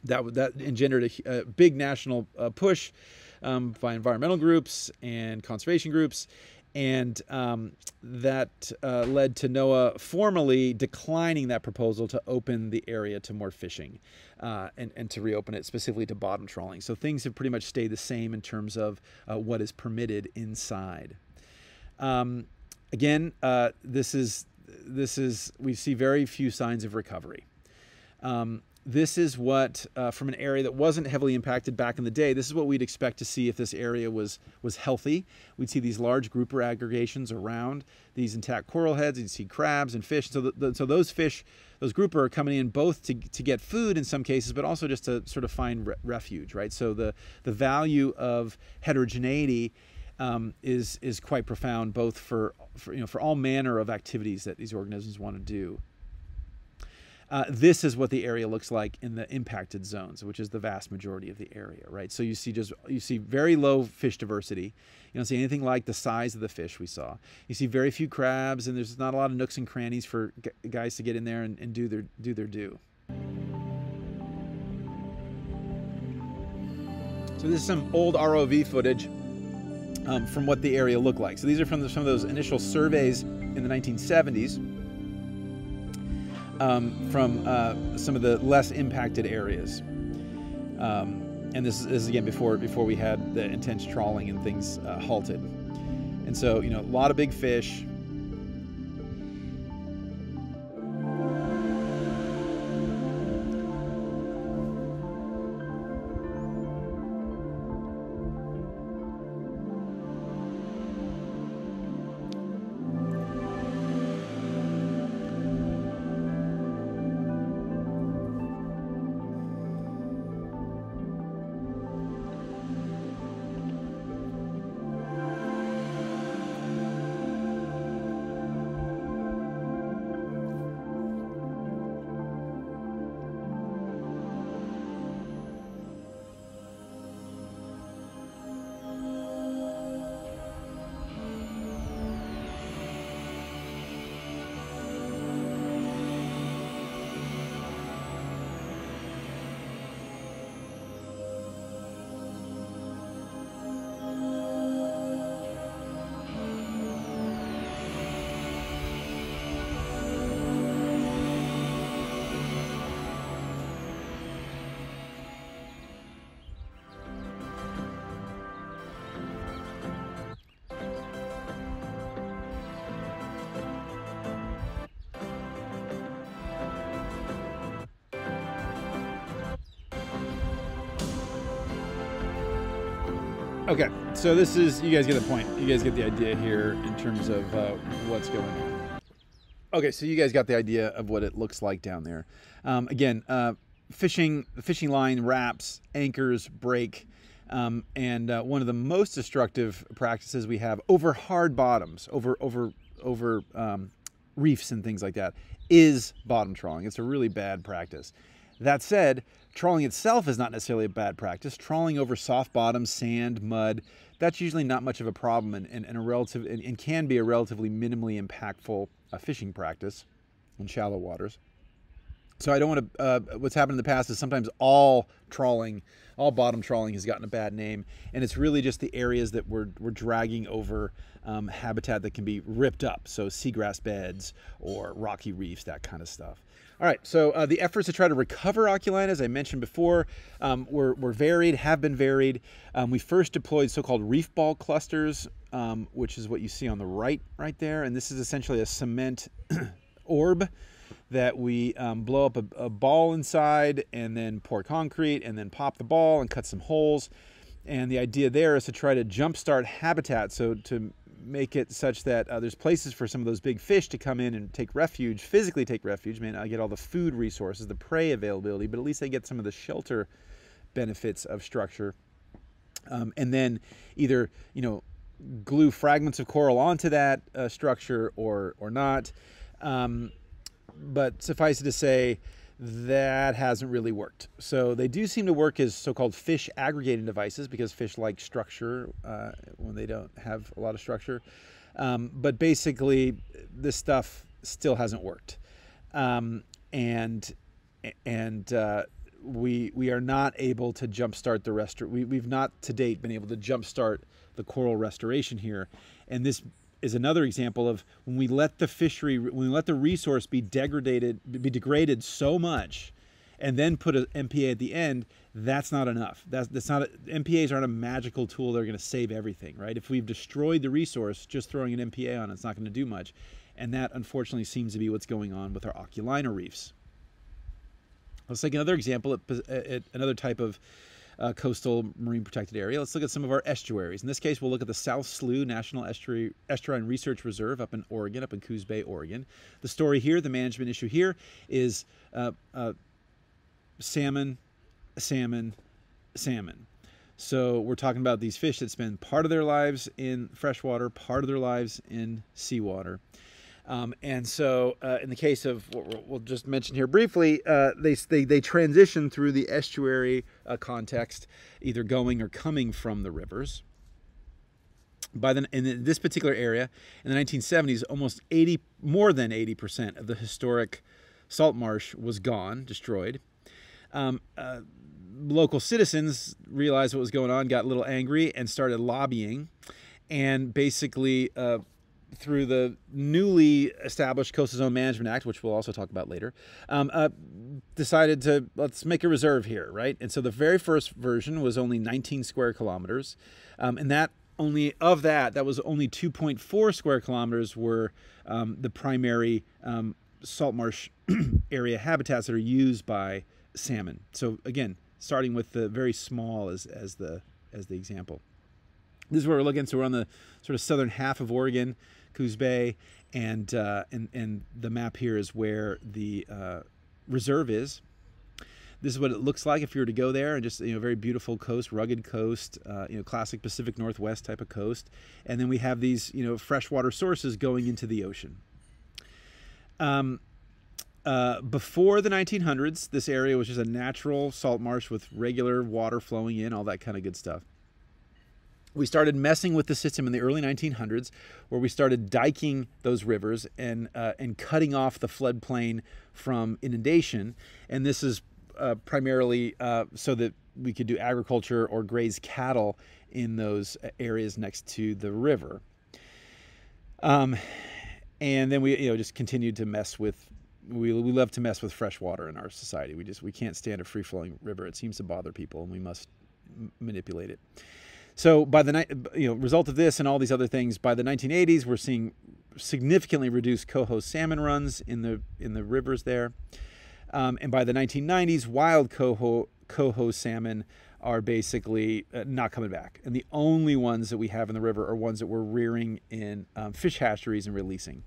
That, that engendered a, a big national uh, push Um, by environmental groups and conservation groups, and um, that uh, led to NOAA formally declining that proposal to open the area to more fishing uh, and, and to reopen it specifically to bottom trawling. So things have pretty much stayed the same in terms of uh, what is permitted inside. Um, again, uh, this is, this is, we see very few signs of recovery. Um, This is what, uh, from an area that wasn't heavily impacted back in the day, this is what we'd expect to see if this area was, was healthy. We'd see these large grouper aggregations around these intact coral heads. You'd see crabs and fish. So, the, the, so those fish, those grouper, are coming in both to, to get food in some cases, but also just to sort of find re refuge, right? So the, the value of heterogeneity um, is, is quite profound, both for, for, you know, for all manner of activities that these organisms want to do. Uh, this is what the area looks like in the impacted zones, which is the vast majority of the area, right? So you see just you see very low fish diversity. You don't see anything like the size of the fish we saw. You see very few crabs, and there's not a lot of nooks and crannies for g guys to get in there and, and do their do their due. So this is some old R O V footage um, from what the area looked like. So these are from the, some of those initial surveys in the nineteen seventies. Um, from uh, some of the less impacted areas, um, and this is, this is again before before we had the intense trawling and things uh, halted. And so, you know, a lot of big fish. Okay, so this is, you guys get the point. You guys get the idea here in terms of uh, what's going on. Okay, so you guys got the idea of what it looks like down there. Um, again, uh, fishing, the fishing line wraps, anchors break, um, and uh, one of the most destructive practices we have over hard bottoms, over, over, over um, reefs and things like that, is bottom trawling. It's a really bad practice. That said, trawling itself is not necessarily a bad practice. Trawling over soft bottoms, sand, mud, that's usually not much of a problem and, and, and, a relative, and, and can be a relatively minimally impactful uh, fishing practice in shallow waters. So I don't want to, uh, what's happened in the past is sometimes all trawling, all bottom trawling has gotten a bad name, and it's really just the areas that we're, we're dragging over um, habitat that can be ripped up. So seagrass beds or rocky reefs, that kind of stuff. All right, so uh, the efforts to try to recover Oculina, as I mentioned before, um, were, were varied, have been varied. Um, we first deployed so-called reef ball clusters, um, which is what you see on the right, right there. And this is essentially a cement orb that we um, blow up a, a ball inside and then pour concrete and then pop the ball and cut some holes. And the idea there is to try to jumpstart habitat, so to make it such that uh, there's places for some of those big fish to come in and take refuge, physically take refuge. Man, I get all the food resources, the prey availability, but at least they get some of the shelter benefits of structure. Um, and then either, you know, glue fragments of coral onto that uh, structure or, or not. Um, but suffice it to say, that hasn't really worked. So they do seem to work as so-called fish aggregating devices, because fish like structure uh, when they don't have a lot of structure. Um, but basically, this stuff still hasn't worked, um, and and uh, we we are not able to jumpstart the rest. We we've not to date been able to jumpstart the coral restoration here, and this is another example of when we let the fishery, when we let the resource be degraded, be degraded so much, and then put an M P A at the end. That's not enough. That's, that's not a, M P As aren't a magical tool that are going to save everything, right? If we've destroyed the resource, just throwing an M P A on it's not going to do much, and that unfortunately seems to be what's going on with our Oculina reefs. Let's take another example at, at another type of Uh, coastal marine protected area. Let's look at some of our estuaries. In this case, we'll look at the South Slough National Estuarine Research Reserve up in Oregon, up in Coos Bay, Oregon. The story here, the management issue here is uh, uh, salmon, salmon, salmon. So we're talking about these fish that spend part of their lives in freshwater, part of their lives in seawater. Um, and so uh, in the case of what we'll just mention here briefly, uh, they, they, they transition through the estuary uh, context, either going or coming from the rivers. By the, in this particular area, in the nineteen seventies, almost eighty, more than eighty percent of the historic salt marsh was gone, destroyed. Um, uh, local citizens realized what was going on, got a little angry, and started lobbying, and basically uh, through the newly established Coastal Zone Management Act, which we'll also talk about later, um, uh, decided to, let's make a reserve here, right? And so the very first version was only nineteen square kilometers. Um, and that only, of that, that was only two point four square kilometers were um, the primary um, salt marsh area habitats that are used by salmon. So again, starting with the very small as, as, the, as the example. This is where we're looking. So we're on the sort of southern half of Oregon, Coos Bay, and, uh, and, and the map here is where the uh, reserve is. This is what it looks like if you were to go there, and just, you know, very beautiful coast, rugged coast, uh, you know, classic Pacific Northwest type of coast. And then we have these, you know, freshwater sources going into the ocean. Um, Uh, before the nineteen hundreds, this area was just a natural salt marsh with regular water flowing in, all that kind of good stuff. We started messing with the system in the early nineteen hundreds, where we started diking those rivers and, uh, and cutting off the floodplain from inundation. And this is uh, primarily uh, so that we could do agriculture or graze cattle in those areas next to the river. Um, and then we, you know, just continued to mess with We, we love to mess with fresh water in our society. We just, we can't stand a free-flowing river. It seems to bother people, and we must manipulate it. So by the, you know, result of this and all these other things, by the nineteen eighties, we're seeing significantly reduced coho salmon runs in the, in the rivers there. Um, and by the nineteen nineties, wild coho, coho salmon are basically uh, not coming back. And the only ones that we have in the river are ones that we're rearing in um, fish hatcheries and releasing.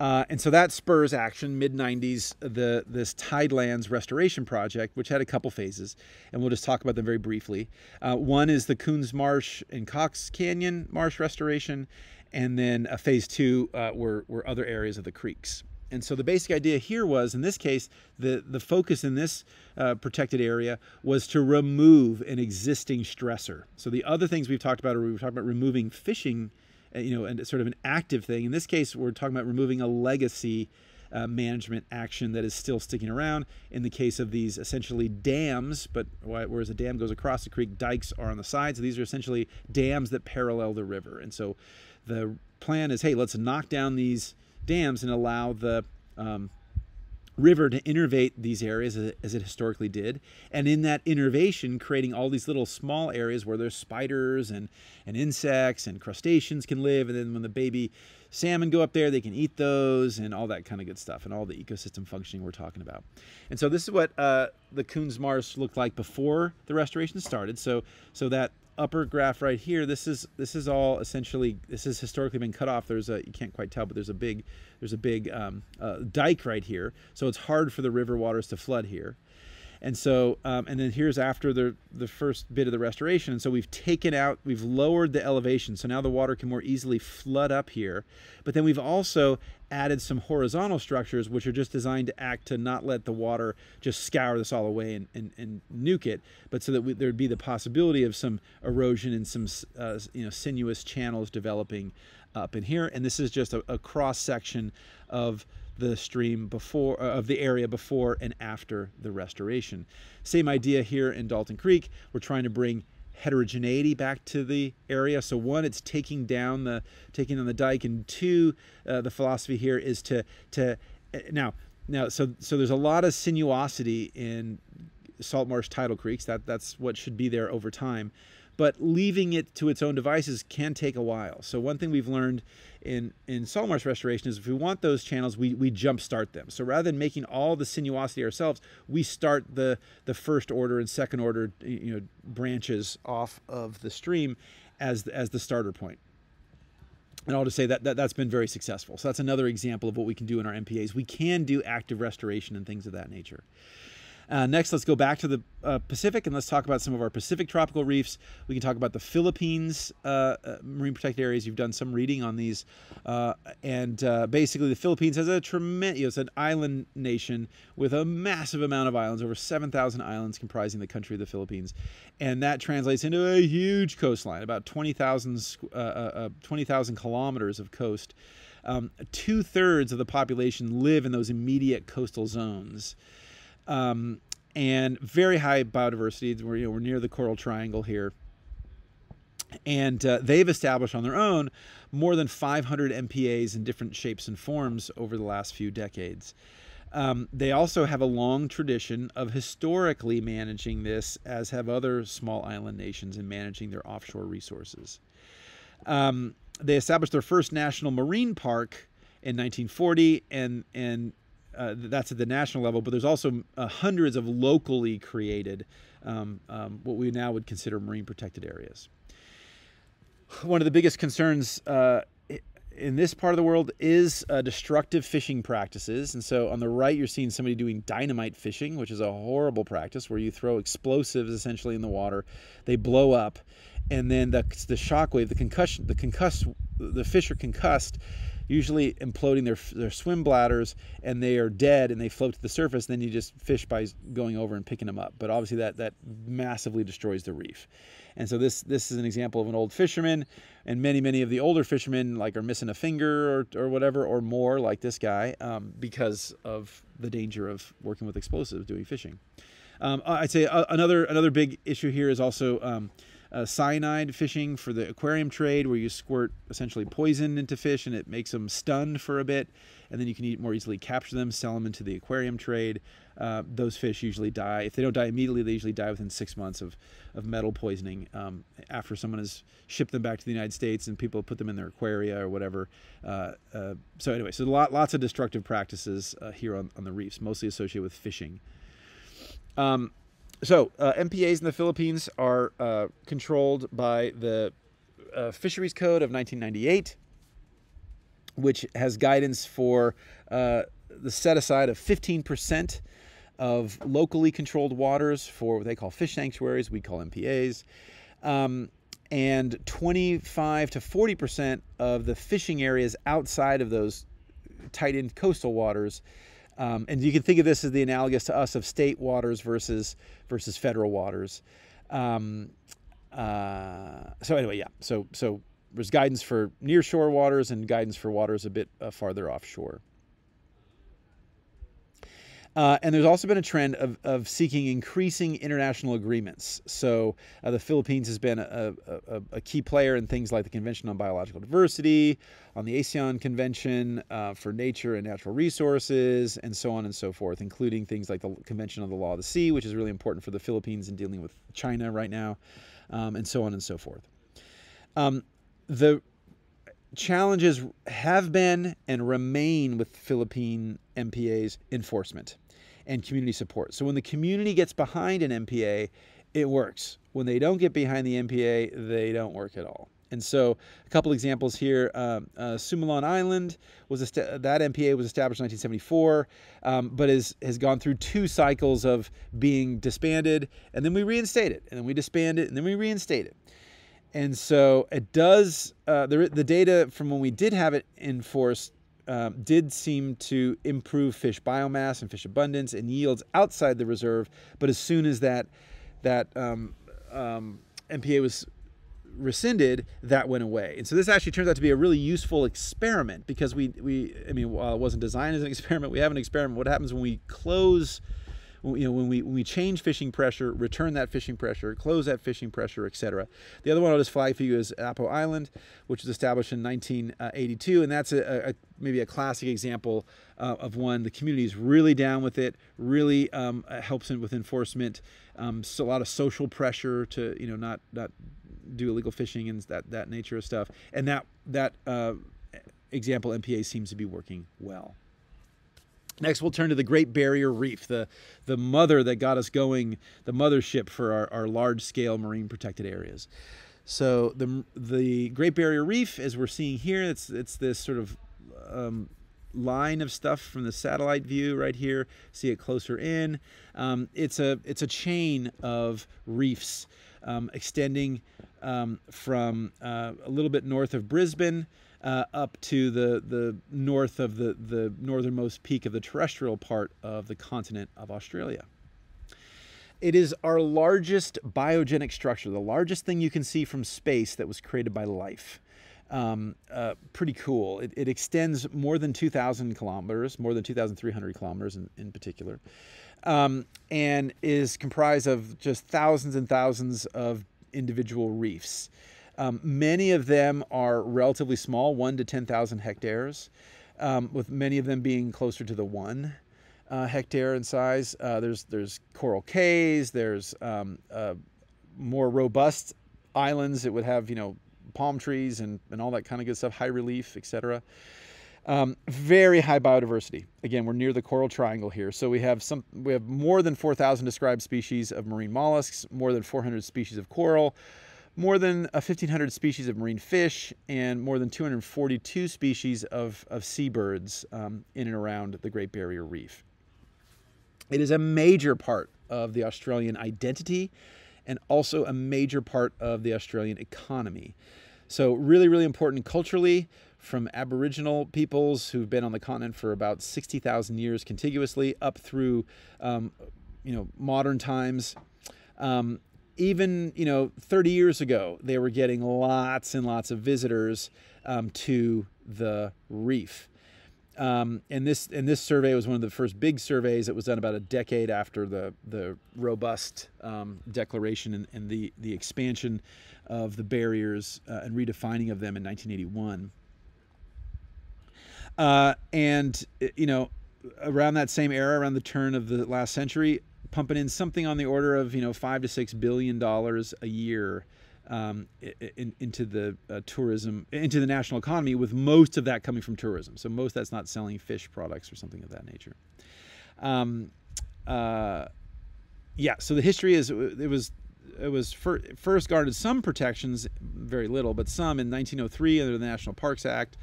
Uh, and so that spurs action, mid nineties, the, this Tidelands Restoration Project, which had a couple phases, and we'll just talk about them very briefly. Uh, one is the Coons Marsh and Cox Canyon Marsh restoration, and then a phase two uh, were, were other areas of the creeks. And so the basic idea here was, in this case, the, the focus in this uh, protected area was to remove an existing stressor. So the other things we've talked about are we were talking about removing fishing, uh, you know, and sort of an active thing. In this case, we're talking about removing a legacy uh, management action that is still sticking around. In the case of these essentially dams, but whereas a dam goes across the creek, dikes are on the sides. So these are essentially dams that parallel the river. And so the plan is, hey, let's knock down these dams and allow the um, river to innervate these areas as it historically did. And in that innervation, creating all these little small areas where there's spiders and, and insects and crustaceans can live. And then when the baby salmon go up there, they can eat those and all that kind of good stuff and all the ecosystem functioning we're talking about. And so this is what uh, the Coons Marsh looked like before the restoration started. So, so that upper graph right here, this is this is all essentially, this has historically been cut off. There's a, you can't quite tell, but there's a big there's a big um, uh, dike right here, so it's hard for the river waters to flood here. And so um, and then here's after the the first bit of the restoration. And so we've taken out, we've lowered the elevation, so now the water can more easily flood up here. But then we've also added some horizontal structures which are just designed to act to not let the water just scour this all away and, and, and nuke it, but so that we, there'd be the possibility of some erosion and some uh, you know, sinuous channels developing up in here. And this is just a, a cross section of the stream before, uh, of the area before and after the restoration. Same idea here in Dalton Creek. We're trying to bring heterogeneity back to the area. So one, it's taking down the taking on the dike, and two, uh, the philosophy here is to to uh, now now so so there's a lot of sinuosity in salt marsh tidal creeks. That that's what should be there over time, but leaving it to its own devices can take a while. So one thing we've learned in, in salt marsh restoration is if we want those channels, we, we jump start them. So rather than making all the sinuosity ourselves, we start the, the first order and second order you know, branches off of the stream as, as the starter point. And I'll just say that, that that's been very successful. So that's another example of what we can do in our M P As. We can do active restoration and things of that nature. Uh, next, let's go back to the uh, Pacific, and let's talk about some of our Pacific tropical reefs. We can talk about the Philippines uh, uh, marine protected areas. You've done some reading on these. Uh, and uh, basically, the Philippines has a tremendous, you know, it's an island nation with a massive amount of islands, over seven thousand islands comprising the country of the Philippines. And that translates into a huge coastline, about twenty thousand uh, uh, twenty thousand kilometers of coast. Um, two thirds of the population live in those immediate coastal zones. Um, and very high biodiversity. We're, you know, we're near the Coral Triangle here. And uh, they've established on their own more than five hundred M P As in different shapes and forms over the last few decades. Um, they also have a long tradition of historically managing this, as have other small island nations in managing their offshore resources. Um, they established their first National Marine Park in nineteen forty, and, and Uh, that's at the national level, but there's also uh, hundreds of locally created um, um, what we now would consider marine protected areas. One of the biggest concerns uh, in this part of the world is uh, destructive fishing practices. And so on the right, you're seeing somebody doing dynamite fishing, which is a horrible practice where you throw explosives essentially in the water. They blow up, and then the, the shockwave, the concussion, the concuss, the fish are concussed, usually imploding their, their swim bladders, and they are dead and they float to the surface. Then you just fish by going over and picking them up. But obviously that, that massively destroys the reef. And so this, this is an example of an old fisherman, and many, many of the older fishermen like are missing a finger or, or whatever, or more like this guy, um, because of the danger of working with explosives doing fishing. Um, I'd say another, another big issue here is also um, Uh, cyanide fishing for the aquarium trade, where you squirt essentially poison into fish and it makes them stunned for a bit, and then you can eat, more easily capture them, sell them into the aquarium trade. Uh, those fish usually die. If they don't die immediately, they usually die within six months of, of metal poisoning um, after someone has shipped them back to the United States and people put them in their aquaria or whatever. Uh, uh, so anyway, so lot, lots of destructive practices uh, here on, on the reefs, mostly associated with fishing. Um, So uh, M P As in the Philippines are uh, controlled by the uh, Fisheries Code of nineteen ninety-eight, which has guidance for uh, the set aside of fifteen percent of locally controlled waters for what they call fish sanctuaries, we call M P As, um, and twenty-five to forty percent of the fishing areas outside of those tight-in coastal waters. Um, and you can think of this as the analogous to us of state waters versus versus federal waters. Um, uh, so anyway, yeah. So so there's guidance for nearshore waters and guidance for waters a bit uh, farther offshore. Uh, and there's also been a trend of, of seeking increasing international agreements. So uh, the Philippines has been a, a, a key player in things like the Convention on Biological Diversity, on the ASEAN Convention uh, for Nature and Natural Resources, and so on and so forth, including things like the Convention on the Law of the Sea, which is really important for the Philippines in dealing with China right now, um, and so on and so forth. Um, the challenges have been and remain with Philippine M P As enforcement and community support. So when the community gets behind an M P A, it works. When they don't get behind the M P A, they don't work at all. And so a couple examples here. Um, uh, Sumilon Island, was that M P A was established in nineteen seventy-four, um, but is, has gone through two cycles of being disbanded, and then we reinstate it, and then we disband it, and then we reinstate it. And so it does, uh, the, the data from when we did have it enforced Um, did seem to improve fish biomass and fish abundance and yields outside the reserve, but as soon as that that um, um, M P A was rescinded, that went away. And so this actually turns out to be a really useful experiment, because we we I mean, while it wasn't designed as an experiment, we have an experiment. What happens when we close, you know, when we when we change fishing pressure, return that fishing pressure, close that fishing pressure, et cetera. The other one I'll just flag for you is Apo Island, which was established in nineteen eighty-two, and that's a, a maybe a classic example uh, of one the community is really down with it, really um, helps in with enforcement. Um, so a lot of social pressure to you know not not do illegal fishing and that that nature of stuff, and that that uh, example M P A seems to be working well. Next, we'll turn to the Great Barrier Reef, the, the mother that got us going, the mothership for our, our large-scale marine protected areas. So the, the Great Barrier Reef, as we're seeing here, it's, it's this sort of um, line of stuff from the satellite view right here. See it closer in. Um, it's, a, it's a chain of reefs um, extending um, from uh, a little bit north of Brisbane, Uh, up to the, the north of the, the northernmost peak of the terrestrial part of the continent of Australia. It is our largest biogenic structure, the largest thing you can see from space that was created by life. Um, uh, pretty cool. It, it extends more than two thousand kilometers, more than two thousand three hundred kilometers in, in particular, um, and is comprised of just thousands and thousands of individual reefs. Um, many of them are relatively small, one to ten thousand hectares, um, with many of them being closer to the one uh, hectare in size. Uh, there's, there's coral cays, there's um, uh, more robust islands that would have, you know, palm trees and, and all that kind of good stuff, high relief, et cetera. Um, very high biodiversity. Again, we're near the coral triangle here. So we have some, we have more than four thousand described species of marine mollusks, more than four hundred species of coral, more than fifteen hundred species of marine fish, and more than two hundred forty-two species of, of seabirds um, in and around the Great Barrier Reef. It is a major part of the Australian identity and also a major part of the Australian economy. So really, really important culturally from Aboriginal peoples who've been on the continent for about sixty thousand years contiguously up through, um, you know, modern times. Um, Even, you know, thirty years ago, they were getting lots and lots of visitors um, to the reef. Um, and this and this survey was one of the first big surveys that was done about a decade after the, the robust um, declaration and, and the, the expansion of the barriers uh, and redefining of them in nineteen eighty-one. Uh, and, you know, around that same era, around the turn of the last century, pumping in something on the order of, you know, five to six billion dollars a year um, in, into the uh, tourism, into the national economy, with most of that coming from tourism. So most of that's not selling fish products or something of that nature. Um, uh, Yeah, so the history is it was it was fir first guarded some protections, very little, but some in nineteen oh three under the National Parks Act,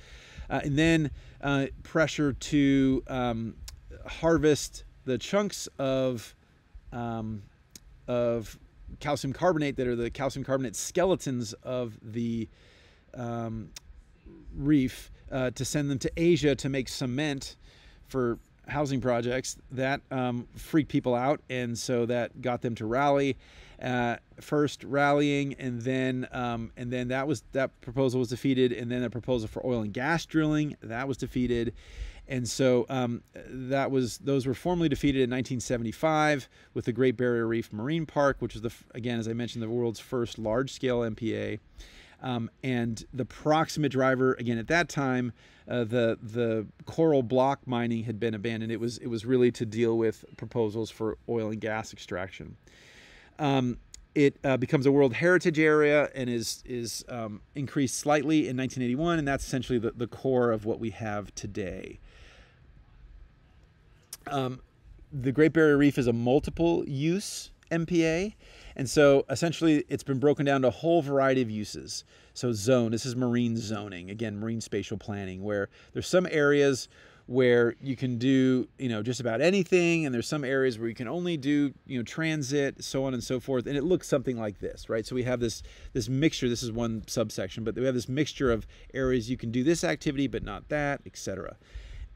uh, and then uh, pressure to um, harvest the chunks of um, of calcium carbonate that are the calcium carbonate skeletons of the um, reef uh, to send them to Asia to make cement for housing projects. That um, freaked people out, and so that got them to rally. Uh, first rallying, and then um, and then that was that proposal was defeated, and then a proposal for oil and gas drilling that was defeated, and so um, that was those were formally defeated in nineteen seventy-five with the Great Barrier Reef Marine Park, which was the again as I mentioned the world's first large-scale M P A, um, and the proximate driver again at that time. Uh, the the coral block mining had been abandoned. It was it was really to deal with proposals for oil and gas extraction. Um, it uh, becomes a World Heritage Area and is is um, increased slightly in nineteen eighty-one, and that's essentially the the core of what we have today. Um, the Great Barrier Reef is a multiple use M P A, and so essentially it's been broken down to a whole variety of uses. So zone, this is marine zoning, again, marine spatial planning, where there's some areas where you can do, you know, just about anything, and there's some areas where you can only do, you know, transit, so on and so forth, and it looks something like this, right? So we have this this mixture, this is one subsection, but we have this mixture of areas you can do this activity but not that, et cetera.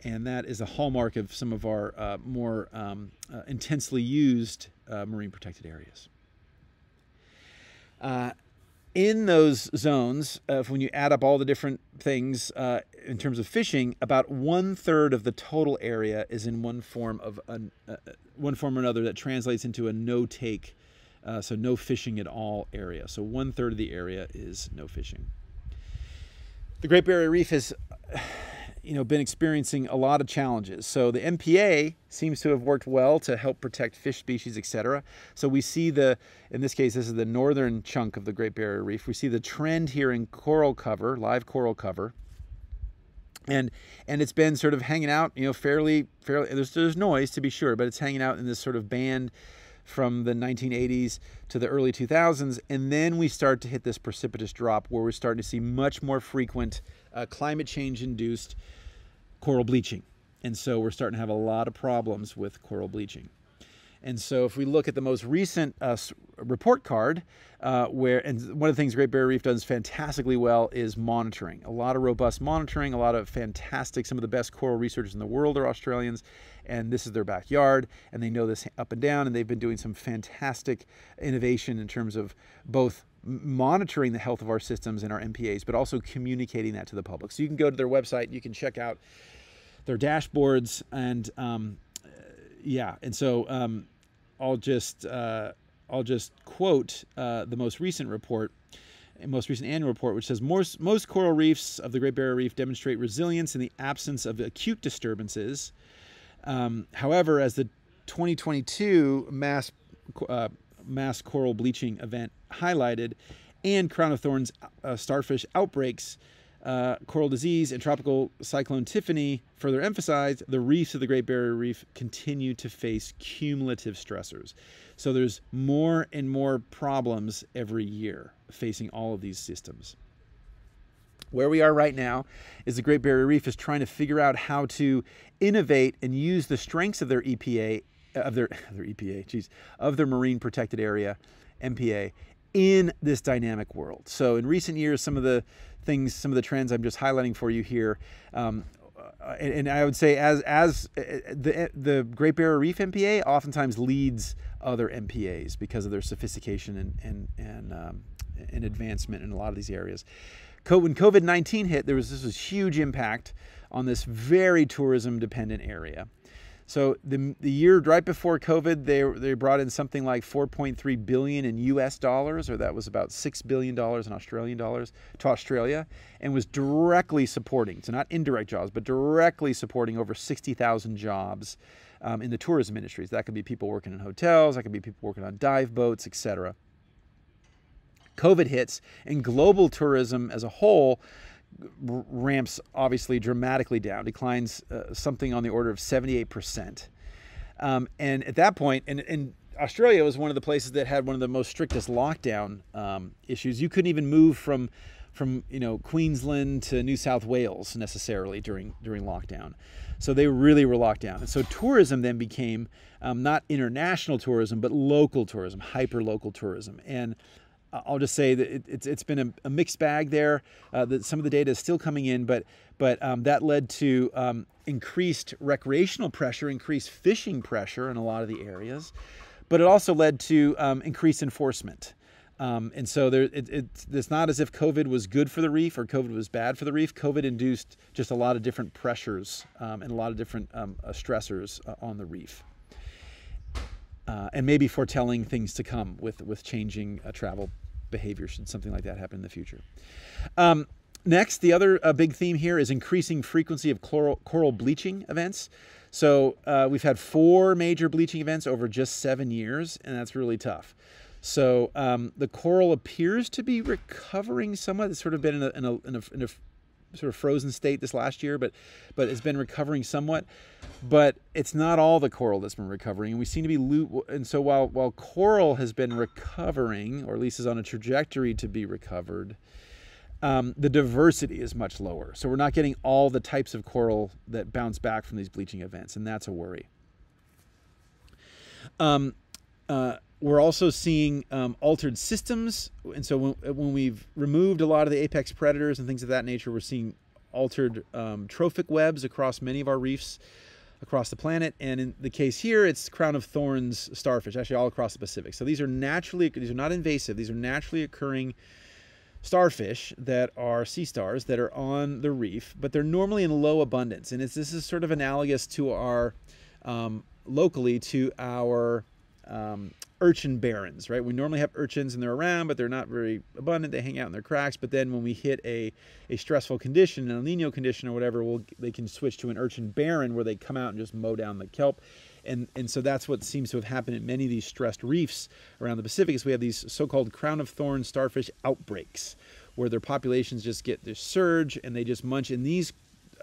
And that is a hallmark of some of our uh, more um, uh, intensely used uh, marine protected areas. Uh, in those zones, uh, when you add up all the different things uh, in terms of fishing, about one third of the total area is in one form of an, uh, one form or another that translates into a no-take, uh, so no fishing at all area. So one third of the area is no fishing. The Great Barrier Reef has, you know, been experiencing a lot of challenges. So the M P A seems to have worked well to help protect fish species, et cetera. So we see the, in this case, this is the northern chunk of the Great Barrier Reef. We see the trend here in coral cover, live coral cover, and and it's been sort of hanging out, you know, fairly fairly. There's there's noise to be sure, but it's hanging out in this sort of band from the nineteen eighties to the early two thousands, and then we start to hit this precipitous drop where we're starting to see much more frequent uh, climate change-induced coral bleaching. And so we're starting to have a lot of problems with coral bleaching. And so if we look at the most recent uh, report card, uh, where, and one of the things Great Barrier Reef does fantastically well is monitoring. A lot of robust monitoring, a lot of fantastic, some of the best coral researchers in the world are Australians, and this is their backyard, and they know this up and down, and they've been doing some fantastic innovation in terms of both monitoring the health of our systems and our M P As, but also communicating that to the public. So you can go to their website, you can check out their dashboards, and um, yeah, and so um, I'll just uh, I'll just quote uh, the most recent report, most recent annual report, which says most most coral reefs of the Great Barrier Reef demonstrate resilience in the absence of acute disturbances. Um, however, as the twenty twenty-two mass uh, mass coral bleaching event highlighted, and Crown of Thorns uh, starfish outbreaks, Uh, coral disease, and tropical cyclone Tiffany further emphasized, the reefs of the Great Barrier Reef continue to face cumulative stressors. So there's more and more problems every year facing all of these systems. Where we are right now is the Great Barrier Reef is trying to figure out how to innovate and use the strengths of their E P A, of their, their E P A, geez, of their Marine Protected Area, M P A, in this dynamic world. So in recent years, some of the things, some of the trends I'm just highlighting for you here, um, and, and I would say as as the the Great Barrier Reef M P A oftentimes leads other M P As because of their sophistication and and and, um, and advancement in a lot of these areas. When COVID nineteen hit, there was this was huge impact on this very tourism dependent area. So the, the year right before COVID, they, they brought in something like four point three billion dollars in U S dollars, or that was about six billion dollars in Australian dollars, to Australia, and was directly supporting, so not indirect jobs, but directly supporting over sixty thousand jobs um, in the tourism industries. That could be people working in hotels, that could be people working on dive boats, et cetera. COVID hits, and global tourism as a whole ramps obviously dramatically down, declines uh, something on the order of seventy-eight percent. Um, and at that point, and, and Australia was one of the places that had one of the most strictest lockdown um, issues. You couldn't even move from, from you know, Queensland to New South Wales necessarily during during lockdown. So they really were locked down. And so tourism then became um, not international tourism, but local tourism, hyper-local tourism. And I'll just say that it, it's, it's been a, a mixed bag there. Uh, that some of the data is still coming in, but but um, that led to um, increased recreational pressure, increased fishing pressure in a lot of the areas. But it also led to um, increased enforcement. Um, and so there, it, it's, it's not as if COVID was good for the reef or COVID was bad for the reef. COVID induced just a lot of different pressures um, and a lot of different um, uh, stressors uh, on the reef. Uh, and maybe foretelling things to come with, with changing uh, travel behavior should something like that happen in the future. Um, next, the other uh, big theme here is increasing frequency of coral, coral bleaching events. So uh, we've had four major bleaching events over just seven years, and that's really tough. So um, the coral appears to be recovering somewhat. It's sort of been in a, in a, in a, in a sort of frozen state this last year, but, but it's been recovering somewhat. But it's not all the coral that's been recovering, and we seem to be lo- and so while, while coral has been recovering, or at least is on a trajectory to be recovered, Um, the diversity is much lower. So we're not getting all the types of coral that bounce back from these bleaching events, and that's a worry. Um, uh, we're also seeing um, altered systems. And so when, when we've removed a lot of the apex predators and things of that nature, we're seeing altered um, trophic webs across many of our reefs across the planet. And in the case here, it's Crown of Thorns starfish, actually all across the Pacific. So these are naturally, these are not invasive, these are naturally occurring starfish that are sea stars that are on the reef, but they're normally in low abundance. And it's, this is sort of analogous to our, um, locally to our um, urchin barrens, right? We normally have urchins and they're around, but they're not very abundant. They hang out in their cracks. But then when we hit a, a stressful condition, an El Nino condition or whatever, we'll, they can switch to an urchin barren where they come out and just mow down the kelp. And, and so that's what seems to have happened at many of these stressed reefs around the Pacific is we have these so-called Crown of Thorns starfish outbreaks where their populations just get this surge and they just munch. And these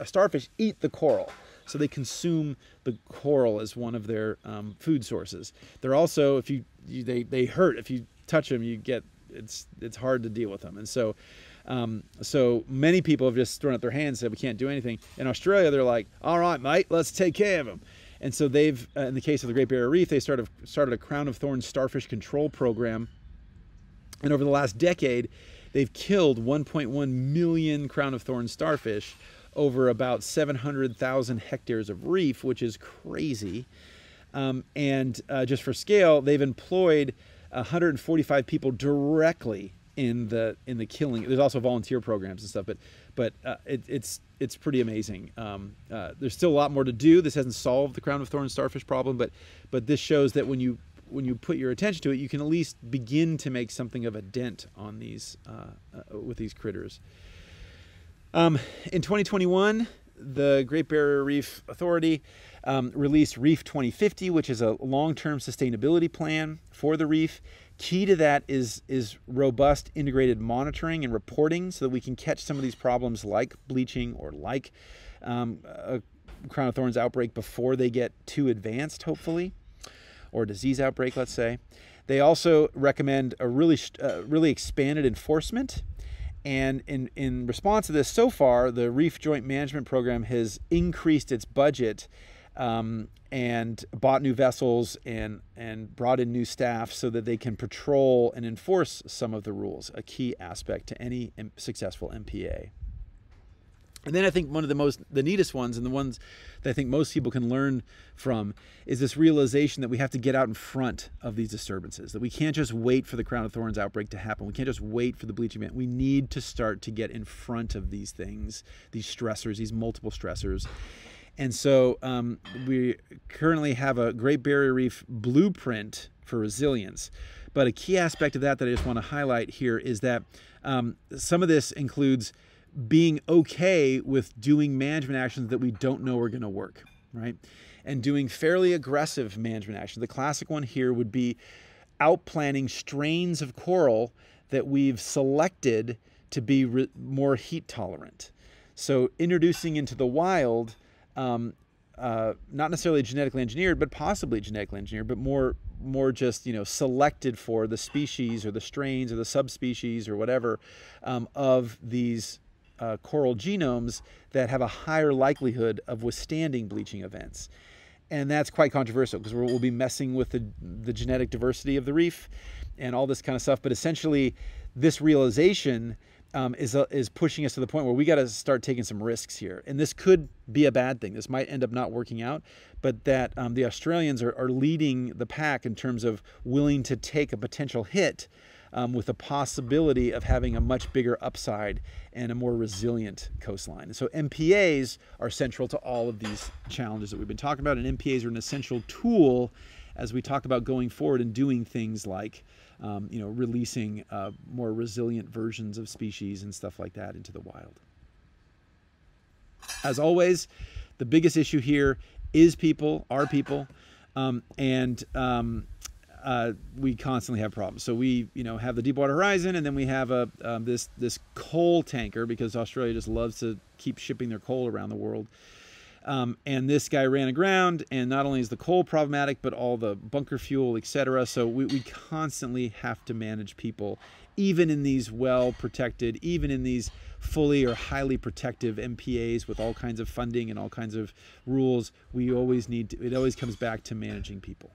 starfish eat the coral. So they consume the coral as one of their um, food sources. They're also, if you, you they, they hurt. If you touch them, you get, it's, it's hard to deal with them. And so, um, so many people have just thrown up their hands and said, we can't do anything. In Australia, they're like, all right, mate, let's take care of them. And so they've, uh, in the case of the Great Barrier Reef, they started, started a Crown of Thorns starfish control program. And over the last decade, they've killed one point one million Crown of Thorns starfish over about seven hundred thousand hectares of reef, which is crazy. Um, and uh, just for scale, they've employed one hundred forty-five people directly in the in the killing. There's also volunteer programs and stuff, but but uh, it, it's it's pretty amazing. Um, uh, there's still a lot more to do. This hasn't solved the Crown of Thorns starfish problem, but but this shows that when you when you put your attention to it, you can at least begin to make something of a dent on these uh, uh, with these critters. Um, in twenty twenty-one, the Great Barrier Reef Authority um, released Reef twenty fifty, which is a long-term sustainability plan for the reef. Key to that is, is robust integrated monitoring and reporting so that we can catch some of these problems like bleaching or like um, a Crown of Thorns outbreak before they get too advanced, hopefully, or a disease outbreak, let's say. They also recommend a really, uh, really expanded enforcement. And in, in response to this, so far, the Reef Joint Management Program has increased its budget Um, and bought new vessels and, and brought in new staff so that they can patrol and enforce some of the rules, a key aspect to any successful M P A. And then I think one of the most, the neatest ones and the ones that I think most people can learn from is this realization that we have to get out in front of these disturbances, that we can't just wait for the Crown of Thorns outbreak to happen. We can't just wait for the bleaching event. We need to start to get in front of these things, these stressors, these multiple stressors. And so um, we currently have a Great Barrier Reef blueprint for resilience. But a key aspect of that that I just want to highlight here is that um, some of this includes being okay with doing management actions that we don't know are going to work, right? And doing fairly aggressive management actions. The classic one here would be outplanning strains of coral that we've selected to be re- more heat tolerant. So introducing into the wild Um, uh, not necessarily genetically engineered, but possibly genetically engineered, but more more just, you know, selected for the species or the strains or the subspecies or whatever um, of these uh, coral genomes that have a higher likelihood of withstanding bleaching events. And that's quite controversial because we'll be messing with the, the genetic diversity of the reef and all this kind of stuff. But essentially, this realization um, is, uh, is pushing us to the point where we got to start taking some risks here. And this could be a bad thing. This might end up not working out, but that um, the Australians are, are leading the pack in terms of willing to take a potential hit um, with the possibility of having a much bigger upside and a more resilient coastline. And so M P As are central to all of these challenges that we've been talking about, and M P As are an essential tool as we talk about going forward and doing things like Um, you know, releasing uh, more resilient versions of species and stuff like that into the wild. As always, the biggest issue here is people, our people, um, and um, uh, we constantly have problems. So we, you know, have the Deepwater Horizon, and then we have a um, this this coal tanker, because Australia just loves to keep shipping their coal around the world. Um, and this guy ran aground, and not only is the coal problematic, but all the bunker fuel, et cetera. So we, we constantly have to manage people, even in these well-protected, even in these fully or highly protective M P As with all kinds of funding and all kinds of rules. We always need to, it always comes back to managing people.